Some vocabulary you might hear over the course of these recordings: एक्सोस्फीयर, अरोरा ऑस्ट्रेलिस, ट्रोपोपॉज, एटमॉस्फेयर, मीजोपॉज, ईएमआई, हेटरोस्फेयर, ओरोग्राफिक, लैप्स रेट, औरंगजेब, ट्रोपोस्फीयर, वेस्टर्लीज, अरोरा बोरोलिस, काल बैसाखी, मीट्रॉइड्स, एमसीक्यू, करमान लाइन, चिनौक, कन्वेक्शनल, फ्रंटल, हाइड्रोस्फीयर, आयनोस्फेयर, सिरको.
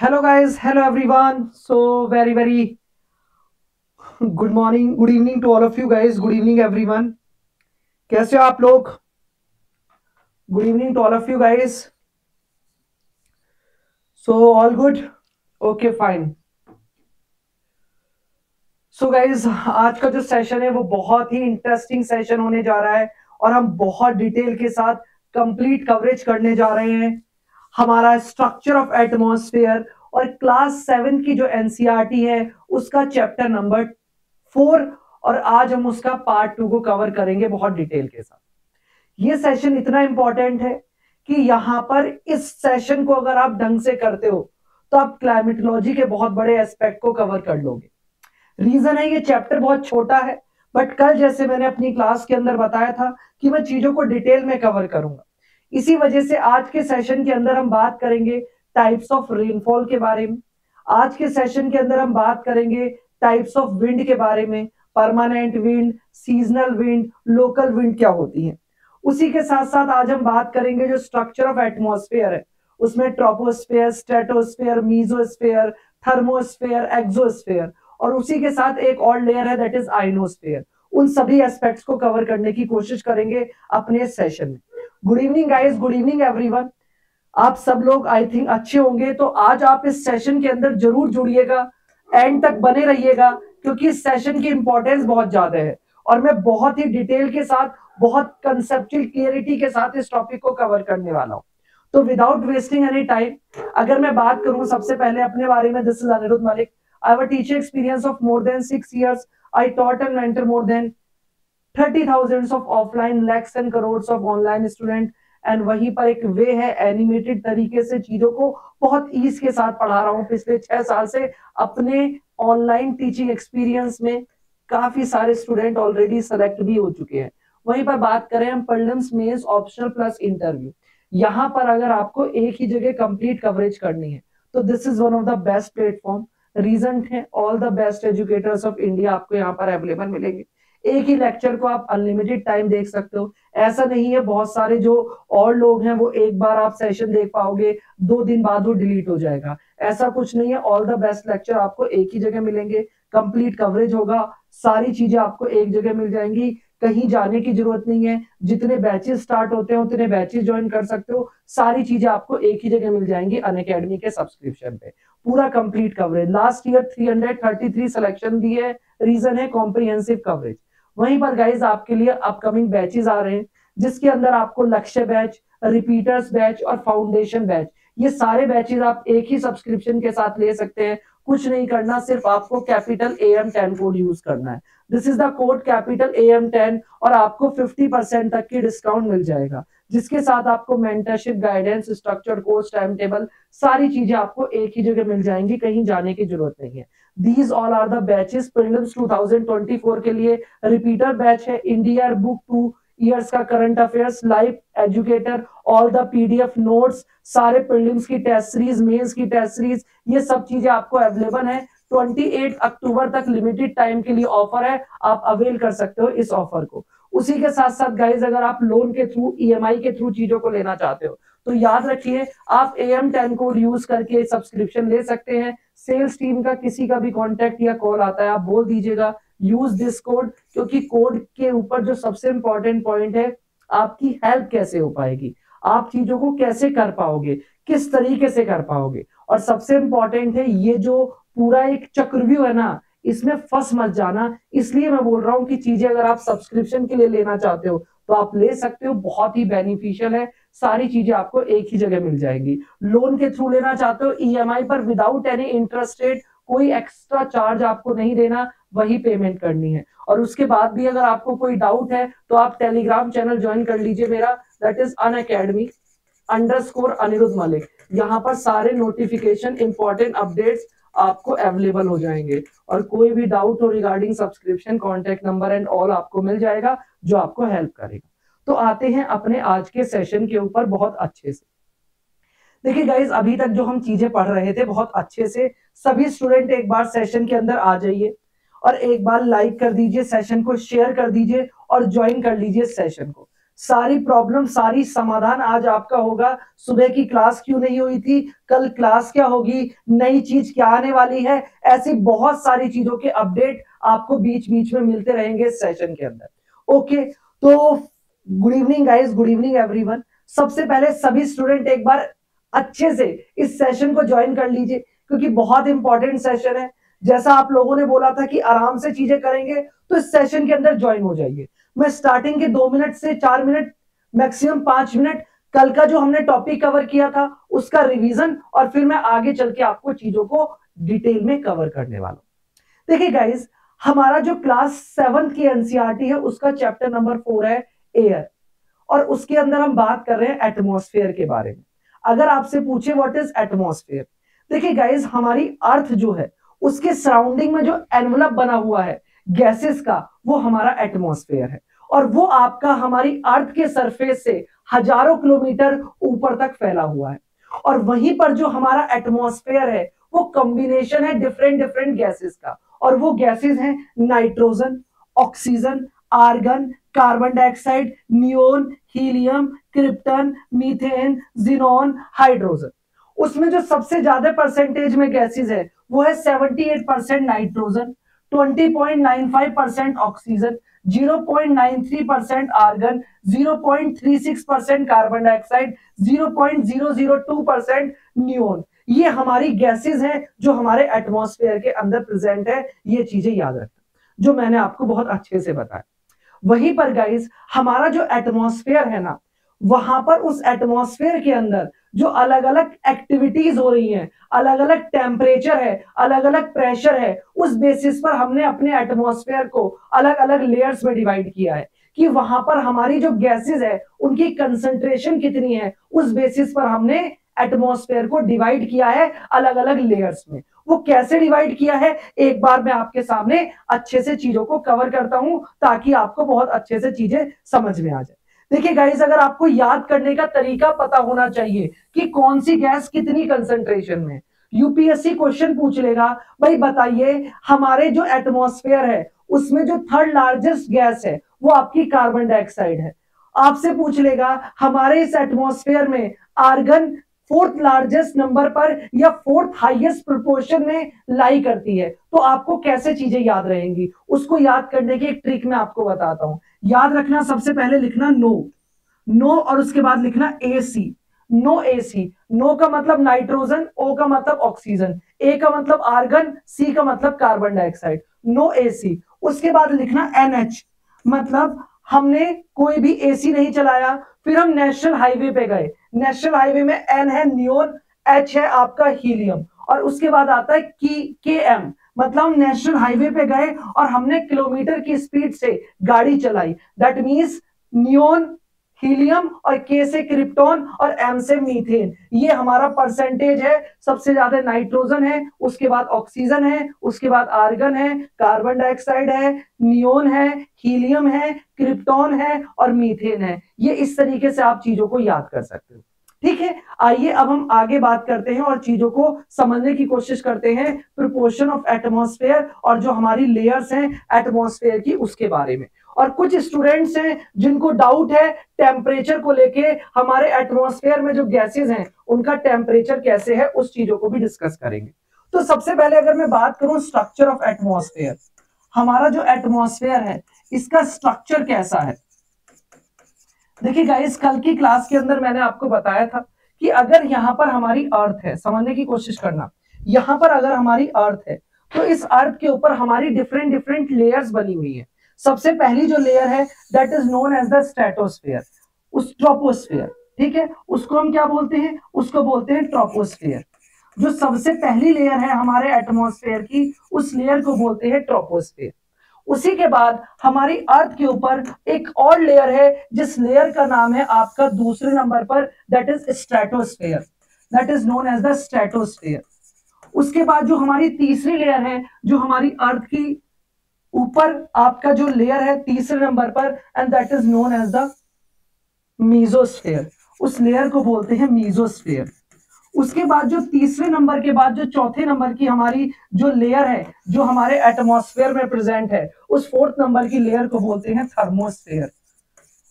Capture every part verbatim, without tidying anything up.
Hello guys, hello everyone, so very very good morning, good evening to all of you guys, good evening everyone. कैसे हो आप लोग? Good evening to all of you guys. So all good, okay fine. So guys, आज का जो session है वो बहुत ही इंटरेस्टिंग सेशन होने जा रहा है और हम बहुत डिटेल के साथ कंप्लीट कवरेज करने जा रहे हैं हमारा स्ट्रक्चर ऑफ एटमॉस्फेयर और क्लास सेवन की जो एनसीईआरटी है उसका चैप्टर नंबर फोर, और आज हम उसका पार्ट टू को कवर करेंगे बहुत डिटेल के साथ। ये सेशन इतना इंपॉर्टेंट है कि यहाँ पर इस सेशन को अगर आप ढंग से करते हो तो आप क्लाइमेटोलॉजी के बहुत बड़े एस्पेक्ट को कवर कर लोगे। रीजन है ये चैप्टर बहुत छोटा है, बट कल जैसे मैंने अपनी क्लास के अंदर बताया था कि मैं चीजों को डिटेल में कवर करूंगा, इसी वजह से आज के सेशन के अंदर हम बात करेंगे टाइप्स ऑफ रेनफॉल के बारे में। आज के सेशन के अंदर हम बात करेंगे टाइप्स ऑफ विंड के बारे में, permanent wind, seasonal wind, local wind क्या होती है। उसी के साथ साथ आज हम बात करेंगे जो स्ट्रक्चर ऑफ एटमॉस्फेयर है उसमें troposphere, stratosphere, mesosphere, thermosphere, exosphere, और उसी के साथ एक और लेयर है दैट इज आयनोस्फेयर। उन सभी एस्पेक्ट्स को कवर करने की कोशिश करेंगे अपने सेशन में। Good evening guys, good evening everyone. आप सब लोग आई थिंक अच्छे होंगे, तो आज आप इस सेशन के अंदर जरूर जुड़िएगा, एंड तक बने रहिएगा, क्योंकि इस सेशन की इंपॉर्टेंस बहुत ज्यादा है और मैं बहुत ही डिटेल के साथ, बहुत कंसेप्चुअल क्लियरिटी के साथ इस टॉपिक को कवर करने वाला हूँ। तो विदाउट वेस्टिंग एनी टाइम अगर मैं बात करूँ सबसे पहले अपने बारे में, this is Anirudh Malik. I have a teaching experience of more than six years. I taught and mentored more than thirty thousands of offline, lakhs and crores of online students. And वहीं पर एक वे है, एनिमेटेड तरीके से चीजों को बहुत ईज के साथ पढ़ा रहा हूँ पिछले छह साल से। अपने ऑनलाइन टीचिंग एक्सपीरियंस में काफी सारे स्टूडेंट ऑलरेडी सेलेक्ट भी हो चुके हैं। वहीं पर बात करें हम prelims, mains, optional plus interview, यहाँ पर अगर आपको एक ही जगह कंप्लीट कवरेज करनी है तो this is one of the best platform. Reason है all the best educators of India आपको यहाँ पर अवेलेबल मिलेंगे। एक ही लेक्चर को आप अनलिमिटेड टाइम देख सकते हो, ऐसा नहीं है बहुत सारे जो और लोग हैं वो एक बार आप सेशन देख पाओगे, दो दिन बाद वो डिलीट हो जाएगा, ऐसा कुछ नहीं है। ऑल द बेस्ट लेक्चर आपको एक ही जगह मिलेंगे, कंप्लीट कवरेज होगा, सारी चीजें आपको एक जगह मिल जाएंगी, कहीं जाने की जरूरत नहीं है। जितने बैचेस स्टार्ट होते हैं उतने बैचेस ज्वाइन कर सकते हो, सारी चीजें आपको एक ही जगह मिल जाएंगी। अनअकैडमी के सब्सक्रिप्शन पे पूरा कंप्लीट कवरेज, लास्ट ईयर तीन सौ तैंतीस सिलेक्शन दी है, रीजन है कॉम्प्रिहेंसिव कवरेज। वहीं पर गाइज आपके लिए अपकमिंग बैचेस आ रहे हैं जिसके अंदर आपको लक्ष्य बैच, रिपीटर्स बैच और फाउंडेशन बैच, ये सारे बैचेस आप एक ही सब्सक्रिप्शन के साथ ले सकते हैं। कुछ नहीं करना, सिर्फ आपको capital A M ten code use करना है। This is the code capital A M ten और आपको पचास परसेंट तक की डिस्काउंट मिल जाएगा, जिसके साथ आपको mentorship, guidance, structured course, time table, सारी चीजें आपको एक ही जगह मिल जाएंगी, कहीं जाने की जरूरत नहीं है। These all are the batches prelims two thousand twenty four के लिए। रिपीटर बैच है, इंडियर बुक टू ईयर्स का current affairs, live educator, all the PDF notes, सारे प्रीलिम्स की टेस्ट सीरीज, मेंस की टेस्ट सीरीज, ये सब चीजें आपको अवेलेबल है। अट्ठाईस अक्टूबर तक लिमिटेड टाइम के लिए ऑफर है, आप अवेल कर सकते हो इस ऑफर को। उसी के साथ साथ गाइज अगर आप लोन के थ्रू, ईएमआई के थ्रू चीजों को लेना चाहते हो तो याद रखिए आप A M ten code use करके सब्सक्रिप्शन ले सकते हैं। सेल्स टीम का किसी का भी कॉन्टेक्ट या कॉल आता है आप बोल दीजिएगा यूज दिस कोड, क्योंकि कोड के ऊपर जो सबसे इंपॉर्टेंट पॉइंट है आपकी हेल्प कैसे हो पाएगी, आप चीजों को कैसे कर पाओगे, किस तरीके से कर पाओगे, और सबसे इंपॉर्टेंट है ये जो पूरा एक चक्रव्यूह है ना, इसमें फंस मत जाना। इसलिए मैं बोल रहा हूँ कि चीजें अगर आप सब्सक्रिप्शन के लिए लेना चाहते हो तो आप ले सकते हो, बहुत ही बेनिफिशियल है, सारी चीजें आपको एक ही जगह मिल जाएंगी। लोन के थ्रू लेना चाहते हो ईएमआई पर विदाउट एनी इंटरेस्ट रेट, कोई एक्स्ट्रा चार्ज आपको नहीं देना, वही पेमेंट करनी है। और उसके बाद भी अगर आपको कोई डाउट है तो आप टेलीग्राम चैनल ज्वाइन कर लीजिए मेरा, that is Unacademy underscore Anirudh Malik. यहाँ पर सारे नोटिफिकेशन, इंपॉर्टेंट अपडेट्स आपको अवेलेबल हो जाएंगे, और कोई भी डाउट हो regarding subscription, contact number and all आपको मिल जाएगा जो आपको हेल्प करेगा। तो आते हैं अपने आज के सेशन के ऊपर बहुत अच्छे से। देखिए गाइज, अभी तक जो हम चीजें पढ़ रहे थे बहुत अच्छे से, सभी स्टूडेंट एक बार सेशन के अंदर आ जाइए और एक बार लाइक कर दीजिए सेशन को, शेयर कर दीजिए और ज्वाइन कर लीजिए सेशन को। सारी प्रॉब्लम, सारी समाधान आज आपका होगा। सुबह की क्लास क्यों नहीं हुई थी, कल क्लास क्या होगी, नई चीज क्या आने वाली है, ऐसी बहुत सारी चीजों के अपडेट आपको बीच बीच में मिलते रहेंगे सेशन के अंदर। ओके, तो good evening guys, good evening everyone. सबसे पहले सभी स्टूडेंट एक बार अच्छे से इस सेशन को ज्वाइन कर लीजिए क्योंकि बहुत इंपॉर्टेंट सेशन है। जैसा आप लोगों ने बोला था कि आराम से चीजें करेंगे तो इस सेशन के अंदर ज्वाइन हो जाइए। मैं स्टार्टिंग के दो मिनट से चार मिनट, मैक्सिमम पांच मिनट कल का जो हमने टॉपिक कवर किया था उसका रिवीजन, और फिर मैं आगे चल के आपको चीजों को डिटेल में कवर करने वाला हूँ। देखिए गाइज, हमारा जो क्लास सेवन की एनसीईआरटी है उसका चैप्टर नंबर फोर है एयर, और उसके अंदर हम बात कर रहे हैं एटमॉस्फेयर के बारे में। अगर आपसे पूछे व्हाट इज एटमॉस्फेयर, देखिए गाइज, हमारी अर्थ जो है उसके सराउंडिंग में जो एनवलप बना हुआ है गैसेस का, वो हमारा एटमॉस्फेयर है, और वो आपका हमारी अर्थ के सरफेस से हजारों किलोमीटर ऊपर तक फैला हुआ है। और वहीं पर जो हमारा एटमॉस्फेयर है वो कॉम्बिनेशन है डिफरेंट डिफरेंट गैसेस का, और वो गैसेस हैं nitrogen, oxygen, argon, carbon dioxide, neon, helium, krypton, methane, xenon, hydrogen. उसमें जो सबसे ज्यादा परसेंटेज में गैसेस है वो है अठहत्तर परसेंट नाइट्रोजन, बीस point nine five percent oxygen, zero point nine three percent argon, zero point three six percent carbon dioxide, zero point zero zero two percent neon. ये हमारी गैसेस हैं जो हमारे एटमॉस्फेयर के अंदर प्रेजेंट है। ये चीजें याद रखना जो मैंने आपको बहुत अच्छे से बताया। वहीं पर गाइस, हमारा जो एटमॉस्फेयर है ना, वहां पर उस एटमॉस्फेयर के अंदर जो अलग अलग एक्टिविटीज हो रही हैं, अलग अलग टेम्परेचर है, अलग अलग प्रेशर है, उस बेसिस पर हमने अपने एटमॉस्फेयर को अलग अलग लेयर्स में डिवाइड किया है कि वहां पर हमारी जो गैसेस है उनकी कंसंट्रेशन कितनी है। उस बेसिस पर हमने एटमॉस्फेयर को डिवाइड किया है अलग अलग लेयर्स में। वो कैसे डिवाइड किया है, एक बार मैं आपके सामने अच्छे से चीजों को कवर करता हूं ताकि आपको बहुत अच्छे से चीजें समझ में आ जाए। देखिए गाइज, अगर आपको याद करने का तरीका पता होना चाहिए कि कौन सी गैस कितनी कंसंट्रेशन में, यूपीएससी क्वेश्चन पूछ लेगा, भाई बताइए हमारे जो एटमॉस्फेयर है उसमें जो थर्ड लार्जेस्ट गैस है वो आपकी कार्बन डाइऑक्साइड है। आपसे पूछ लेगा हमारे इस एटमॉस्फेयर में आर्गन फोर्थ लार्जेस्ट नंबर पर या फोर्थ हाईएस्ट प्रोपोर्शन में लाई करती है, तो आपको कैसे चीजें याद रहेंगी, उसको याद करने की एक ट्रिक मैं आपको बताता हूँ। याद रखना, सबसे पहले लिखना नो, नो और उसके बाद लिखना ए सी, नो ए सी। नो का मतलब नाइट्रोजन, ओ का मतलब ऑक्सीजन, ए का मतलब आर्गन, सी का मतलब carbon dioxide, no A C. उसके बाद लिखना एन एच, मतलब हमने कोई भी ए सी नहीं चलाया। फिर हम नेशनल हाईवे पे गए, नेशनल हाईवे में एन है नियोन, एच है आपका हीलियम, और उसके बाद आता है की के एम, मतलब हम नेशनल हाईवे पे गए और हमने किलोमीटर की स्पीड से गाड़ी चलाई। दैट मींस नियोन, हीलियम, और के से क्रिप्टॉन और एम से मीथेन। ये हमारा परसेंटेज है। सबसे ज्यादा नाइट्रोजन है, उसके बाद ऑक्सीजन है, उसके बाद आर्गन है, कार्बन डाइऑक्साइड है, नियोन है, हीलियम है, क्रिप्टॉन है और मीथेन है। ये इस तरीके से आप चीजों को याद कर सकते हो। ठीक है, आइए अब हम आगे बात करते हैं और चीजों को समझने की कोशिश करते हैं प्रोपोर्शन ऑफ एटमॉस्फेयर और जो हमारी लेयर्स हैं एटमॉस्फेयर की, उसके बारे में। और कुछ स्टूडेंट्स हैं जिनको डाउट है टेम्परेचर को लेके, हमारे एटमॉस्फेयर में जो गैसेस हैं उनका टेम्परेचर कैसे है, उस चीजों को भी डिस्कस करेंगे। तो सबसे पहले अगर मैं बात करूं स्ट्रक्चर ऑफ एटमॉस्फेयर, हमारा जो एटमॉस्फेयर है इसका स्ट्रक्चर कैसा है। देखिए गाइस, कल की क्लास के अंदर मैंने आपको बताया था कि अगर यहाँ पर हमारी अर्थ है, समझने की कोशिश करना, यहाँ पर अगर हमारी अर्थ है तो इस अर्थ के ऊपर हमारी डिफरेंट डिफरेंट लेयर्स बनी हुई है। सबसे पहली जो लेयर है that is known as the stratosphere, उस ट्रोपोस्फीयर। ठीक है, उसको हम क्या बोलते हैं, उसको बोलते हैं ट्रोपोस्फीयर। जो सबसे पहली लेयर है हमारे एटमॉस्फेयर की, उस लेयर को बोलते हैं ट्रोपोस्फीयर। उसी के बाद हमारी अर्थ के ऊपर एक और लेयर है जिस लेयर का नाम है आपका दूसरे नंबर पर, that is stratosphere, that is known as the stratosphere. उसके बाद जो हमारी तीसरी लेयर है, जो हमारी अर्थ की ऊपर आपका जो लेयर है तीसरे नंबर पर, and that is known as the mesosphere, उस लेयर को बोलते हैं मेसोस्फीयर। उसके बाद जो तीसरे नंबर के बाद जो चौथे नंबर की हमारी जो लेयर है जो हमारे एटमॉस्फेयर में प्रेजेंट है, उस फोर्थ नंबर की लेयर को बोलते हैं थर्मोस्फीयर।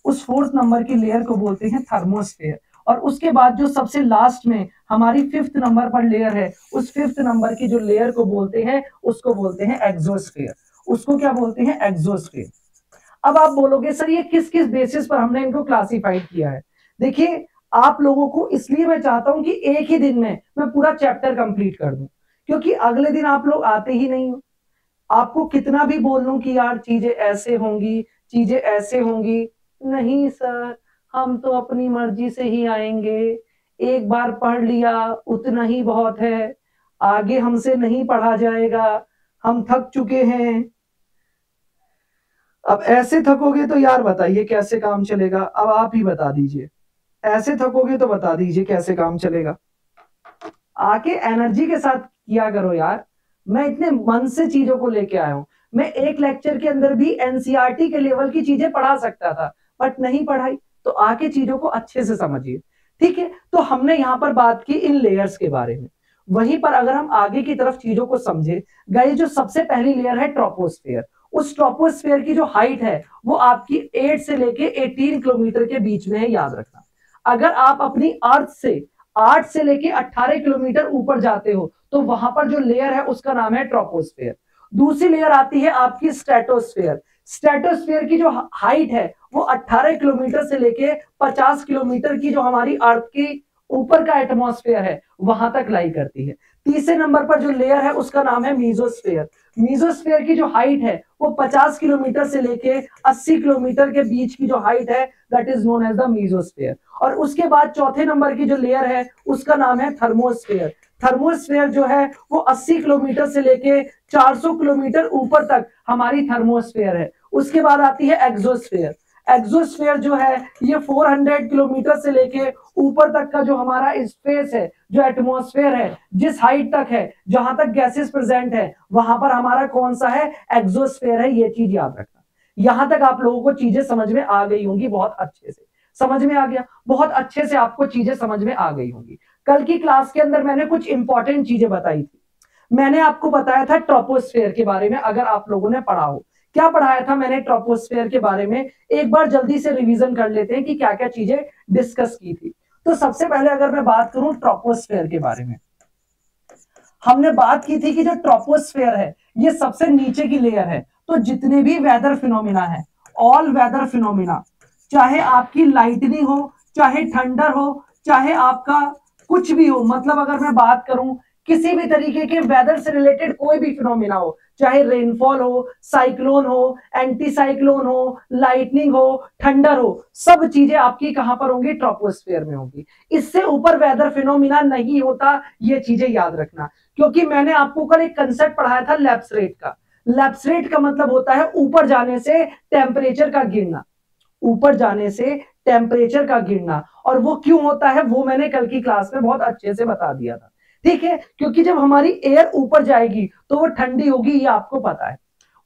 उस फोर्थ नंबर की लेयर को बोलते हैं थर्मोस्फेयर। और उसके बाद जो सबसे लास्ट में हमारी फिफ्थ नंबर पर लेयर है, उस फिफ्थ नंबर की जो लेयर को बोलते हैं उसको बोलते हैं एक्सोस्फीयर। उसको क्या बोलते हैं? एक्सोस्फीयर। अब आप बोलोगे सर ये किस किस बेसिस पर हमने इनको क्लासिफाइड किया है। देखिए आप लोगों को इसलिए मैं चाहता हूं कि एक ही दिन में मैं पूरा चैप्टर कंप्लीट कर दूं, क्योंकि अगले दिन आप लोग आते ही नहीं हो। आपको कितना भी बोल लूं कि यार चीजें ऐसे होंगी चीजें ऐसे होंगी, नहीं सर हम तो अपनी मर्जी से ही आएंगे, एक बार पढ़ लिया उतना ही बहुत है, आगे हमसे नहीं पढ़ा जाएगा, हम थक चुके हैं। अब ऐसे थकोगे तो यार बताइए कैसे काम चलेगा। अब आप ही बता दीजिए, ऐसे थकोगे तो बता दीजिए कैसे काम चलेगा। आके एनर्जी के साथ किया करो यार। मैं इतने मन से चीजों को लेके आया हूं। मैं एक लेक्चर के अंदर भी एनसीईआरटी के लेवल की चीजें पढ़ा सकता था, बट नहीं पढ़ाई। तो आके चीजों को अच्छे से समझिए, ठीक है। तो हमने यहाँ पर बात की इन लेयर्स के बारे में। वहीं पर अगर हम आगे की तरफ चीजों को समझे गए, जो सबसे पहली लेयर है ट्रोपोस्फेयर। उस ट्रोपोस्फेयर की जो हाइट है वो आपकी आठ से लेके अठारह किलोमीटर के बीच में है, याद रखना। अगर आप अपनी अर्थ से आठ से लेके अठारह किलोमीटर ऊपर जाते हो तो वहां पर जो लेयर है उसका नाम है ट्रोपोस्फेयर। दूसरी लेयर आती है आपकी स्ट्रेटोस्फेयर। स्ट्रेटोस्फेयर की जो हाइट है वो अठारह किलोमीटर से लेके पचास किलोमीटर की जो हमारी अर्थ की ऊपर का एटमॉस्फेयर है वहां तक लाई करती है। तीसरे नंबर पर जो लेयर है उसका नाम है मीजोस्फेयर। मीजोस्फेयर की जो हाइट है वो पचास किलोमीटर से लेके अस्सी किलोमीटर के बीच की जो हाइट है that is known as the mesosphere. और उसके बाद चौथे नंबर की जो लेयर है उसका नाम है थर्मोस्फेयर। थर्मोस्फेयर जो है वो अस्सी किलोमीटर से लेके चार सौ किलोमीटर ऊपर तक हमारी थर्मोस्फेयर है। उसके बाद आती है एक्सोस्फेयर। एक्सोस्फेयर जो है ये चार सौ किलोमीटर से लेके ऊपर तक का जो हमारा स्पेस है, जो एटमॉस्फेयर है, जिस हाइट तक है, जहां तक गैसेस प्रेजेंट है, वहां पर हमारा कौन सा है? एक्सोस्फेयर है। ये चीज याद रखना। यहां तक आप लोगों को चीजें समझ में आ गई होंगी, बहुत अच्छे से समझ में आ गया, बहुत अच्छे से आपको चीजें समझ में आ गई होंगी। कल की क्लास के अंदर मैंने कुछ इंपॉर्टेंट चीजें बताई थी। मैंने आपको बताया था ट्रोपोस्फेयर के बारे में, अगर आप लोगों ने पढ़ा हो। क्या पढ़ाया था मैंने ट्रोपोस्फेयर के बारे में? एक बार जल्दी से रिवीजन कर लेते हैं कि क्या क्या चीजें डिस्कस की थी। तो सबसे पहले अगर मैं बात करूं ट्रोपोस्फेयर के बारे में, हमने बात की थी कि जो ट्रोपोस्फेयर है ये सबसे नीचे की लेयर है। तो जितने भी वेदर फिनोमिना है, ऑल वेदर फिनोमिना, चाहे आपकी लाइटनिंग हो, चाहे थंडर हो, चाहे आपका कुछ भी हो, मतलब अगर मैं बात करूं किसी भी तरीके के वेदर से रिलेटेड कोई भी फिनोमिना हो, चाहे रेनफॉल हो, साइक्लोन हो, एंटी साइक्लोन हो, लाइटनिंग हो, थंडर हो, सब चीजें आपकी कहां पर होंगी? ट्रोपोस्फेयर में होंगी। इससे ऊपर वेदर फिनोमिना नहीं होता, ये चीजें याद रखना। क्योंकि मैंने आपको कल एक कंसेप्ट पढ़ाया था लैप्स रेट का। लैप्स रेट का मतलब होता है ऊपर जाने से टेम्परेचर का गिरना, ऊपर जाने से टेम्परेचर का गिरना। और वो क्यों होता है वो मैंने कल की क्लास में बहुत अच्छे से बता दिया था, ठीक है। क्योंकि जब हमारी एयर ऊपर जाएगी तो वो ठंडी होगी, ये आपको पता है।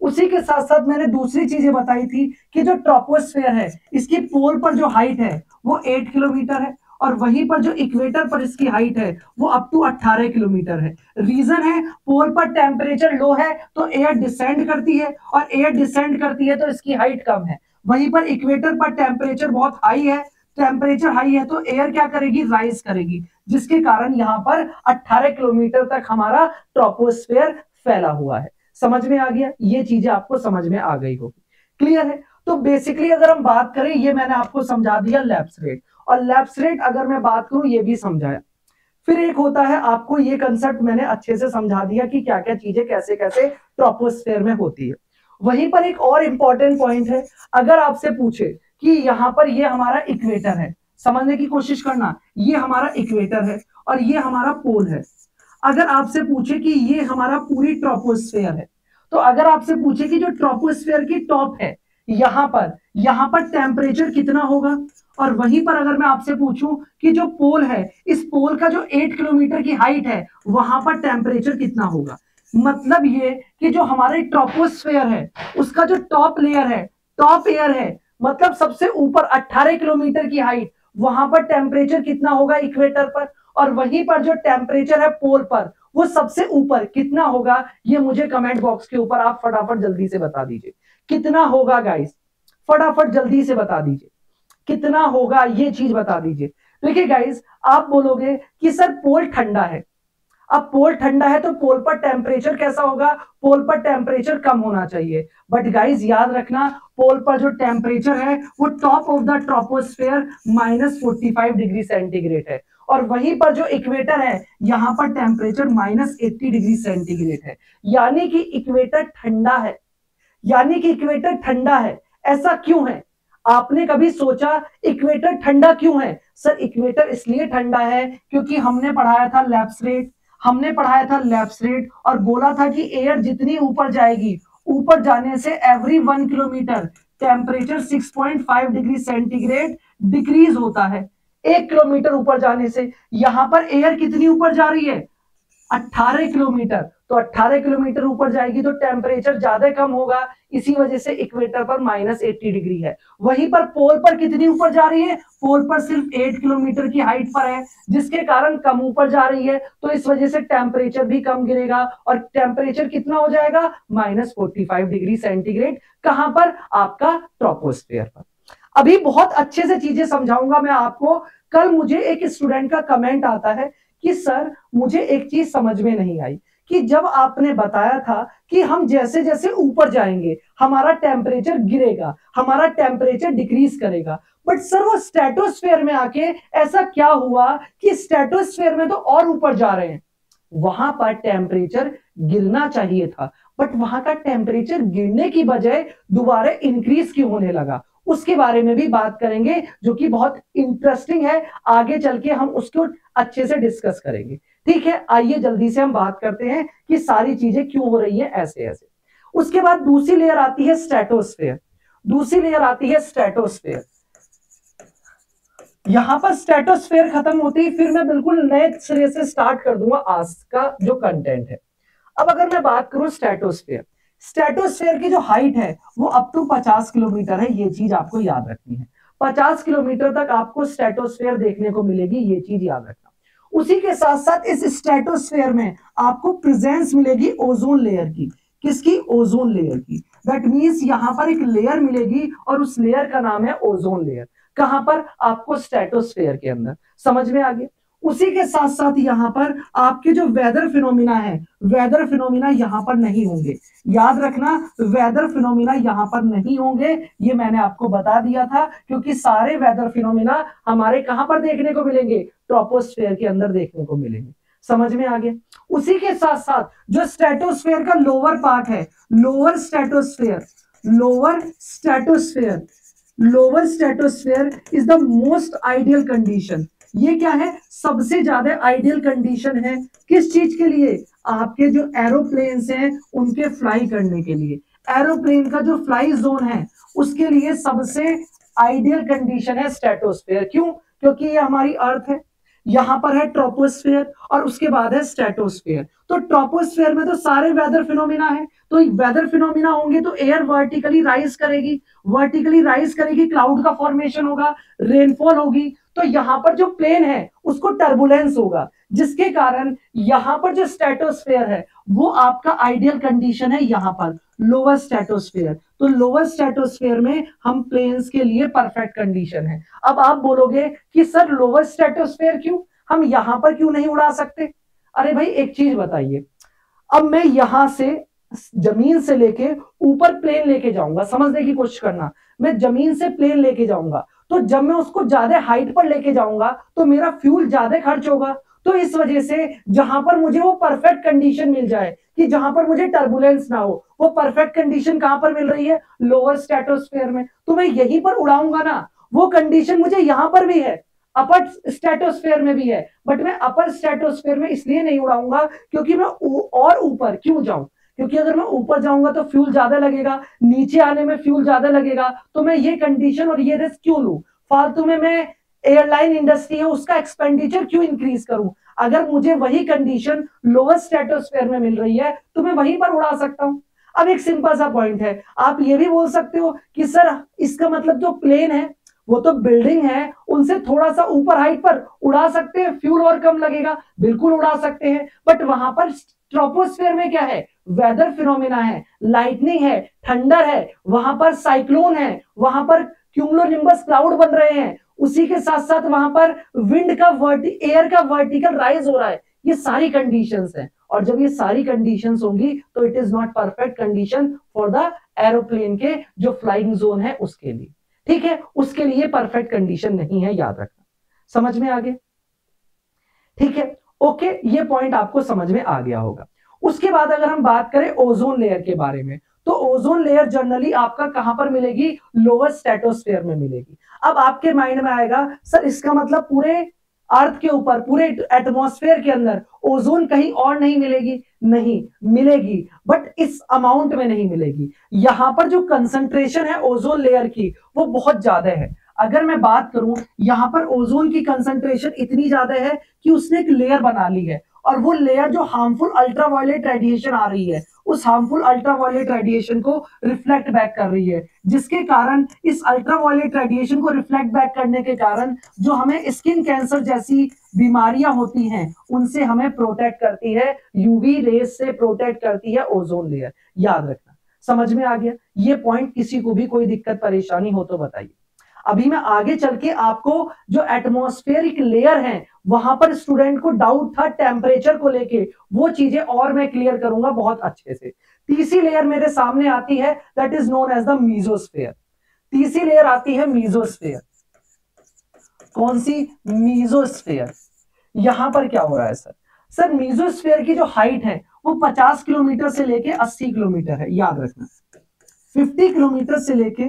उसी के साथ साथ मैंने दूसरी चीजें बताई थी कि जो ट्रोपोस्फेयर है इसकी पोल पर जो हाइट है वो आठ किलोमीटर है, और वहीं पर जो इक्वेटर पर इसकी हाइट है वो अप टू अठारह किलोमीटर है। रीजन है पोल पर टेम्परेचर लो है तो एयर डिसेंड करती है, और एयर डिसेंड करती है तो इसकी हाइट कम है। वहीं पर इक्वेटर पर टेम्परेचर बहुत हाई है, टेम्परेचर हाई है तो एयर क्या करेगी? राइज करेगी, जिसके कारण यहाँ पर अठारह किलोमीटर तक हमारा ट्रोपोस्फेयर फैला हुआ है। समझ में आ गया? ये चीजें आपको समझ में आ गई होगी, क्लियर है। तो बेसिकली अगर हम बात करें, ये मैंने आपको समझा दिया लैप्स रेट। और लैप्स रेट अगर मैं बात करूं ये भी समझाया। फिर एक होता है आपको ये कंसेप्ट मैंने अच्छे से समझा दिया कि क्या क्या चीजें कैसे कैसे ट्रोपोस्फेयर में होती है। वहीं पर एक और इंपॉर्टेंट पॉइंट है, अगर आपसे पूछे कि यहाँ पर ये हमारा इक्वेटर है, समझने की कोशिश करना, ये हमारा इक्वेटर है और ये हमारा पोल है। अगर आपसे पूछे कि ये हमारा पूरी ट्रोपोस्फेयर है, तो अगर आपसे पूछे कि जो ट्रोपोस्फेयर की टॉप है यहाँ पर, यहाँ पर टेम्परेचर कितना होगा, और वहीं पर अगर मैं आपसे पूछूं कि जो पोल है, इस पोल का जो आठ किलोमीटर की हाइट है वहां पर टेम्परेचर कितना होगा। मतलब ये कि जो हमारे ट्रोपोस्फेयर है उसका जो टॉप लेयर है, टॉप एयर है, मतलब सबसे ऊपर अठारह किलोमीटर की हाइट, वहां पर टेम्परेचर कितना होगा इक्वेटर पर, और वहीं पर जो टेम्परेचर है पोल पर वो सबसे ऊपर कितना होगा, ये मुझे कमेंट बॉक्स के ऊपर आप फटाफट जल्दी से बता दीजिए कितना होगा गाइस, फटाफट जल्दी से बता दीजिए। कितना होगा ये चीज बता दीजिए। देखिए गाइस, आप बोलोगे कि सर पोल ठंडा है। अब पोल ठंडा है तो पोल पर टेम्परेचर कैसा होगा? पोल पर टेम्परेचर कम होना चाहिए। बट गाइज याद रखना, पोल पर जो टेम्परेचर है वो top of the troposphere minus forty five degree centigrade है, और वहीं पर जो इक्वेटर है यहाँ पर temperature minus eighty degree centigrade है। यानी कि इक्वेटर ठंडा है, यानी कि इक्वेटर ठंडा है। ऐसा क्यों है? आपने कभी सोचा इक्वेटर ठंडा क्यों है? सर इक्वेटर इसलिए ठंडा है क्योंकि हमने पढ़ाया था लैप्स रेट, हमने पढ़ाया था लैप्स रेट और बोला था कि एयर जितनी ऊपर जाएगी, ऊपर जाने से every one kilometre temperature six point five degree centigrade decrease होता है। एक किलोमीटर ऊपर जाने से, यहाँ पर एयर कितनी ऊपर जा रही है? अट्ठारह किलोमीटर, तो अट्ठारह किलोमीटर ऊपर जाएगी तो टेम्परेचर ज्यादा कम होगा, इसी वजह से इक्वेटर पर माइनस एट्टी डिग्री है। वहीं पर पोल पर कितनी ऊपर जा रही है? पोल पर सिर्फ एट किलोमीटर की हाइट पर है, जिसके कारण कम ऊपर जा रही है, तो इस वजह से टेम्परेचर भी कम गिरेगा और टेम्परेचर कितना हो जाएगा? Minus forty five degree centigrade. कहां पर? आपका ट्रोपोस्फेयर पर। अभी बहुत अच्छे से चीजें समझाऊंगा मैं आपको। कल मुझे एक स्टूडेंट का कमेंट आता है कि सर मुझे एक चीज समझ में नहीं आई कि जब आपने बताया था कि हम जैसे जैसे ऊपर जाएंगे हमारा टेम्परेचर गिरेगा, हमारा टेम्परेचर डिक्रीज करेगा, बट सर वो स्ट्रेटोस्फेयर में आके ऐसा क्या हुआ कि स्ट्रेटोस्फेयर में तो और ऊपर जा रहे हैं, वहां पर टेम्परेचर गिरना चाहिए था, बट वहां का टेम्परेचर गिरने की बजाय दोबारा इंक्रीज क्यों होने लगा? उसके बारे में भी बात करेंगे, जो कि बहुत इंटरेस्टिंग है। आगे चल के हम उसको अच्छे से डिस्कस करेंगे। ठीक है, आइए जल्दी से हम बात करते हैं कि सारी चीजें क्यों हो रही है ऐसे ऐसे। उसके बाद दूसरी लेयर आती है स्ट्रेटोस्फेयर, दूसरी लेयर आती है स्ट्रेटोस्फेयर। यहां पर स्ट्रेटोस्फेयर खत्म होती है, फिर मैं बिल्कुल नए सिरे से स्टार्ट कर दूंगा आज का जो कंटेंट है। अब अगर मैं बात करूं स्ट्रेटोस्फेयर, स्ट्रेटोस्फेयर की जो हाइट है वो अप टू पचास किलोमीटर है, ये चीज आपको याद रखनी है। पचास किलोमीटर तक आपको स्ट्रेटोस्फेयर देखने को मिलेगी, ये चीज याद रखना। उसी के साथ साथ इस स्ट्रेटोस्फेयर में आपको प्रेजेंस मिलेगी ओजोन लेयर की। किसकी? ओजोन लेयर की। दैट मीन्स यहाँ पर एक लेयर मिलेगी और उस लेयर का नाम है ओजोन लेयर। कहां पर? आपको स्ट्रेटोस्फेयर के अंदर। समझ में आ गया? उसी के साथ साथ यहाँ पर आपके जो वेदर फिनोमिना है, वेदर फिनोमिना यहाँ पर नहीं होंगे। याद रखना, वेदर फिनोमिना यहाँ पर नहीं होंगे, ये मैंने आपको बता दिया था, क्योंकि सारे वेदर फिनोमिना हमारे कहाँ पर देखने को मिलेंगे? ट्रोपोस्फेयर के अंदर देखने को मिलेंगे। समझ में आ गया? उसी के साथ साथ जो स्ट्रेटोस्फेयर का लोअर पार्ट है, lower stratosphere, lower stratosphere, lower stratosphere is the most ideal condition. ये क्या है? सबसे ज्यादा आइडियल कंडीशन है किस चीज के लिए? आपके जो एरोप्लेन्स हैं उनके फ्लाई करने के लिए। एरोप्लेन का जो फ्लाई जोन है उसके लिए सबसे आइडियल कंडीशन है स्ट्रेटोस्फेयर। क्यों? क्योंकि ये हमारी अर्थ है, यहाँ पर है ट्रोपोस्फेयर और उसके बाद है स्ट्रेटोस्फेयर। तो ट्रोपोस्फेयर में तो सारे वेदर फिनोमिना है, तो वेदर फिनोमिना होंगे तो एयर वर्टिकली राइज करेगी, वर्टिकली राइज करेगी, क्लाउड का फॉर्मेशन होगा, रेनफॉल होगी, तो यहाँ पर जो प्लेन है उसको टर्बुलेंस होगा, जिसके कारण यहाँ पर जो स्ट्रेटोस्फेयर है वो आपका आइडियल कंडीशन है। यहाँ पर लोअर स्ट्रेटोस्फेयर, तो लोअर स्ट्रेटोस्फेयर में हम प्लेन्स के लिए परफेक्ट कंडीशन है। अब आप बोलोगे कि सर लोअर स्ट्रेटोस्फेयर क्यों, हम यहाँ पर क्यों नहीं उड़ा सकते? अरे भाई एक चीज बताइए, अब मैं यहाँ से जमीन से लेके ऊपर प्लेन लेके जाऊंगा, समझने की कोशिश करना, मैं जमीन से प्लेन लेके जाऊंगा, तो जब मैं उसको ज्यादा हाइट पर लेके जाऊंगा तो मेरा फ्यूल ज्यादा खर्च होगा, तो इस वजह से जहां पर मुझे वो परफेक्ट कंडीशन मिल जाए कि जहां पर मुझे टर्बुलेंस ना हो, वो परफेक्ट कंडीशन कहां पर मिल रही है? लोअर स्ट्रेटोस्फेयर में, तो मैं यहीं पर उड़ाऊंगा ना। वो कंडीशन मुझे यहां पर भी है, अपर स्ट्रेटोस्फेयर में भी है, बट मैं अपर स्ट्रेटोस्फेयर में इसलिए नहीं उड़ाऊंगा क्योंकि मैं और ऊपर क्यों जाऊं, क्योंकि अगर मैं ऊपर जाऊंगा तो फ्यूल ज्यादा लगेगा, नीचे आने में फ्यूल ज्यादा लगेगा, तो मैं ये कंडीशन और ये रिस्क क्यों लूं? फालतू में मैं एयरलाइन इंडस्ट्री है उसका एक्सपेंडिचर क्यों इंक्रीज करूं? अगर मुझे वही कंडीशन लोअर स्ट्रेटोस्फेयर में मिल रही है तो मैं वहीं पर उड़ा सकता हूं। अब एक सिंपल सा पॉइंट है, आप ये भी बोल सकते हो कि सर इसका मतलब जो प्लेन है वो तो बिल्डिंग है, उनसे थोड़ा सा ऊपर हाइट पर उड़ा सकते हैं, फ्यूल और कम लगेगा, बिल्कुल उड़ा सकते हैं, बट वहां पर ट्रोपोस्फेयर में क्या है? वेदर फिनोमिना है, लाइटनिंग है, थंडर है, वहां पर साइक्लोन है, वहां पर क्यूमुलोनिम्बस क्लाउड बन रहे हैं, उसी के साथ साथ वहां पर विंड का वर्टि एयर का वर्टिकल राइज हो रहा है। ये सारी कंडीशंस हैं और जब ये सारी कंडीशंस होंगी तो it is not perfect condition for the aeroplane के जो फ्लाइंग जोन है उसके लिए, ठीक है, उसके लिए परफेक्ट कंडीशन नहीं है, याद रखना। समझ में आ गया? ठीक है, ओके, ये पॉइंट आपको समझ में आ गया होगा। उसके बाद अगर हम बात करें ओजोन लेयर के बारे में, तो ओजोन लेयर जनरली आपका कहां पर मिलेगी? लोअर स्ट्रेटोस्फीयर में मिलेगी। अब आपके माइंड में आएगा सर इसका मतलब पूरे अर्थ के ऊपर, पूरे एटमॉस्फेयर के अंदर ओजोन कहीं और नहीं मिलेगी? नहीं मिलेगी, बट इस अमाउंट में नहीं मिलेगी। यहां पर जो कंसंट्रेशन है ओजोन लेयर की वो बहुत ज्यादा है। अगर मैं बात करूं यहां पर ओजोन की कंसंट्रेशन इतनी ज्यादा है कि उसने एक लेयर बना ली है और वो लेयर जो हार्मफुल अल्ट्रावायलेट रेडिएशन आ रही है उस हार्मफुल अल्ट्रावायलेट रेडिएशन को रिफ्लेक्ट बैक कर रही है, जिसके कारण इस अल्ट्रावायलेट रेडिएशन को रिफ्लेक्ट बैक करने के कारण जो हमें स्किन कैंसर जैसी बीमारियां होती हैं उनसे हमें प्रोटेक्ट करती है, यूवी रेस से प्रोटेक्ट करती है ओजोन लेयर। याद रखना, समझ में आ गया ये पॉइंट? किसी को भी कोई दिक्कत परेशानी हो तो बताइए। अभी मैं आगे चल के आपको जो एटमॉस्फेरिक लेयर है वहां पर स्टूडेंट को डाउट था टेम्परेचर को लेके, वो चीजें और मैं क्लियर करूंगा बहुत अच्छे से। तीसरी लेयर मेरे सामने आती है, that is known as the mesosphere. तीसरी लेयर आती है मेसोस्फीयर। कौन सी? मेसोस्फीयर। यहां पर क्या हो रहा है सर? सर मेसोस्फीयर की जो हाइट है वो पचास किलोमीटर से लेके अस्सी किलोमीटर है, याद रखना। फिफ्टी किलोमीटर से लेके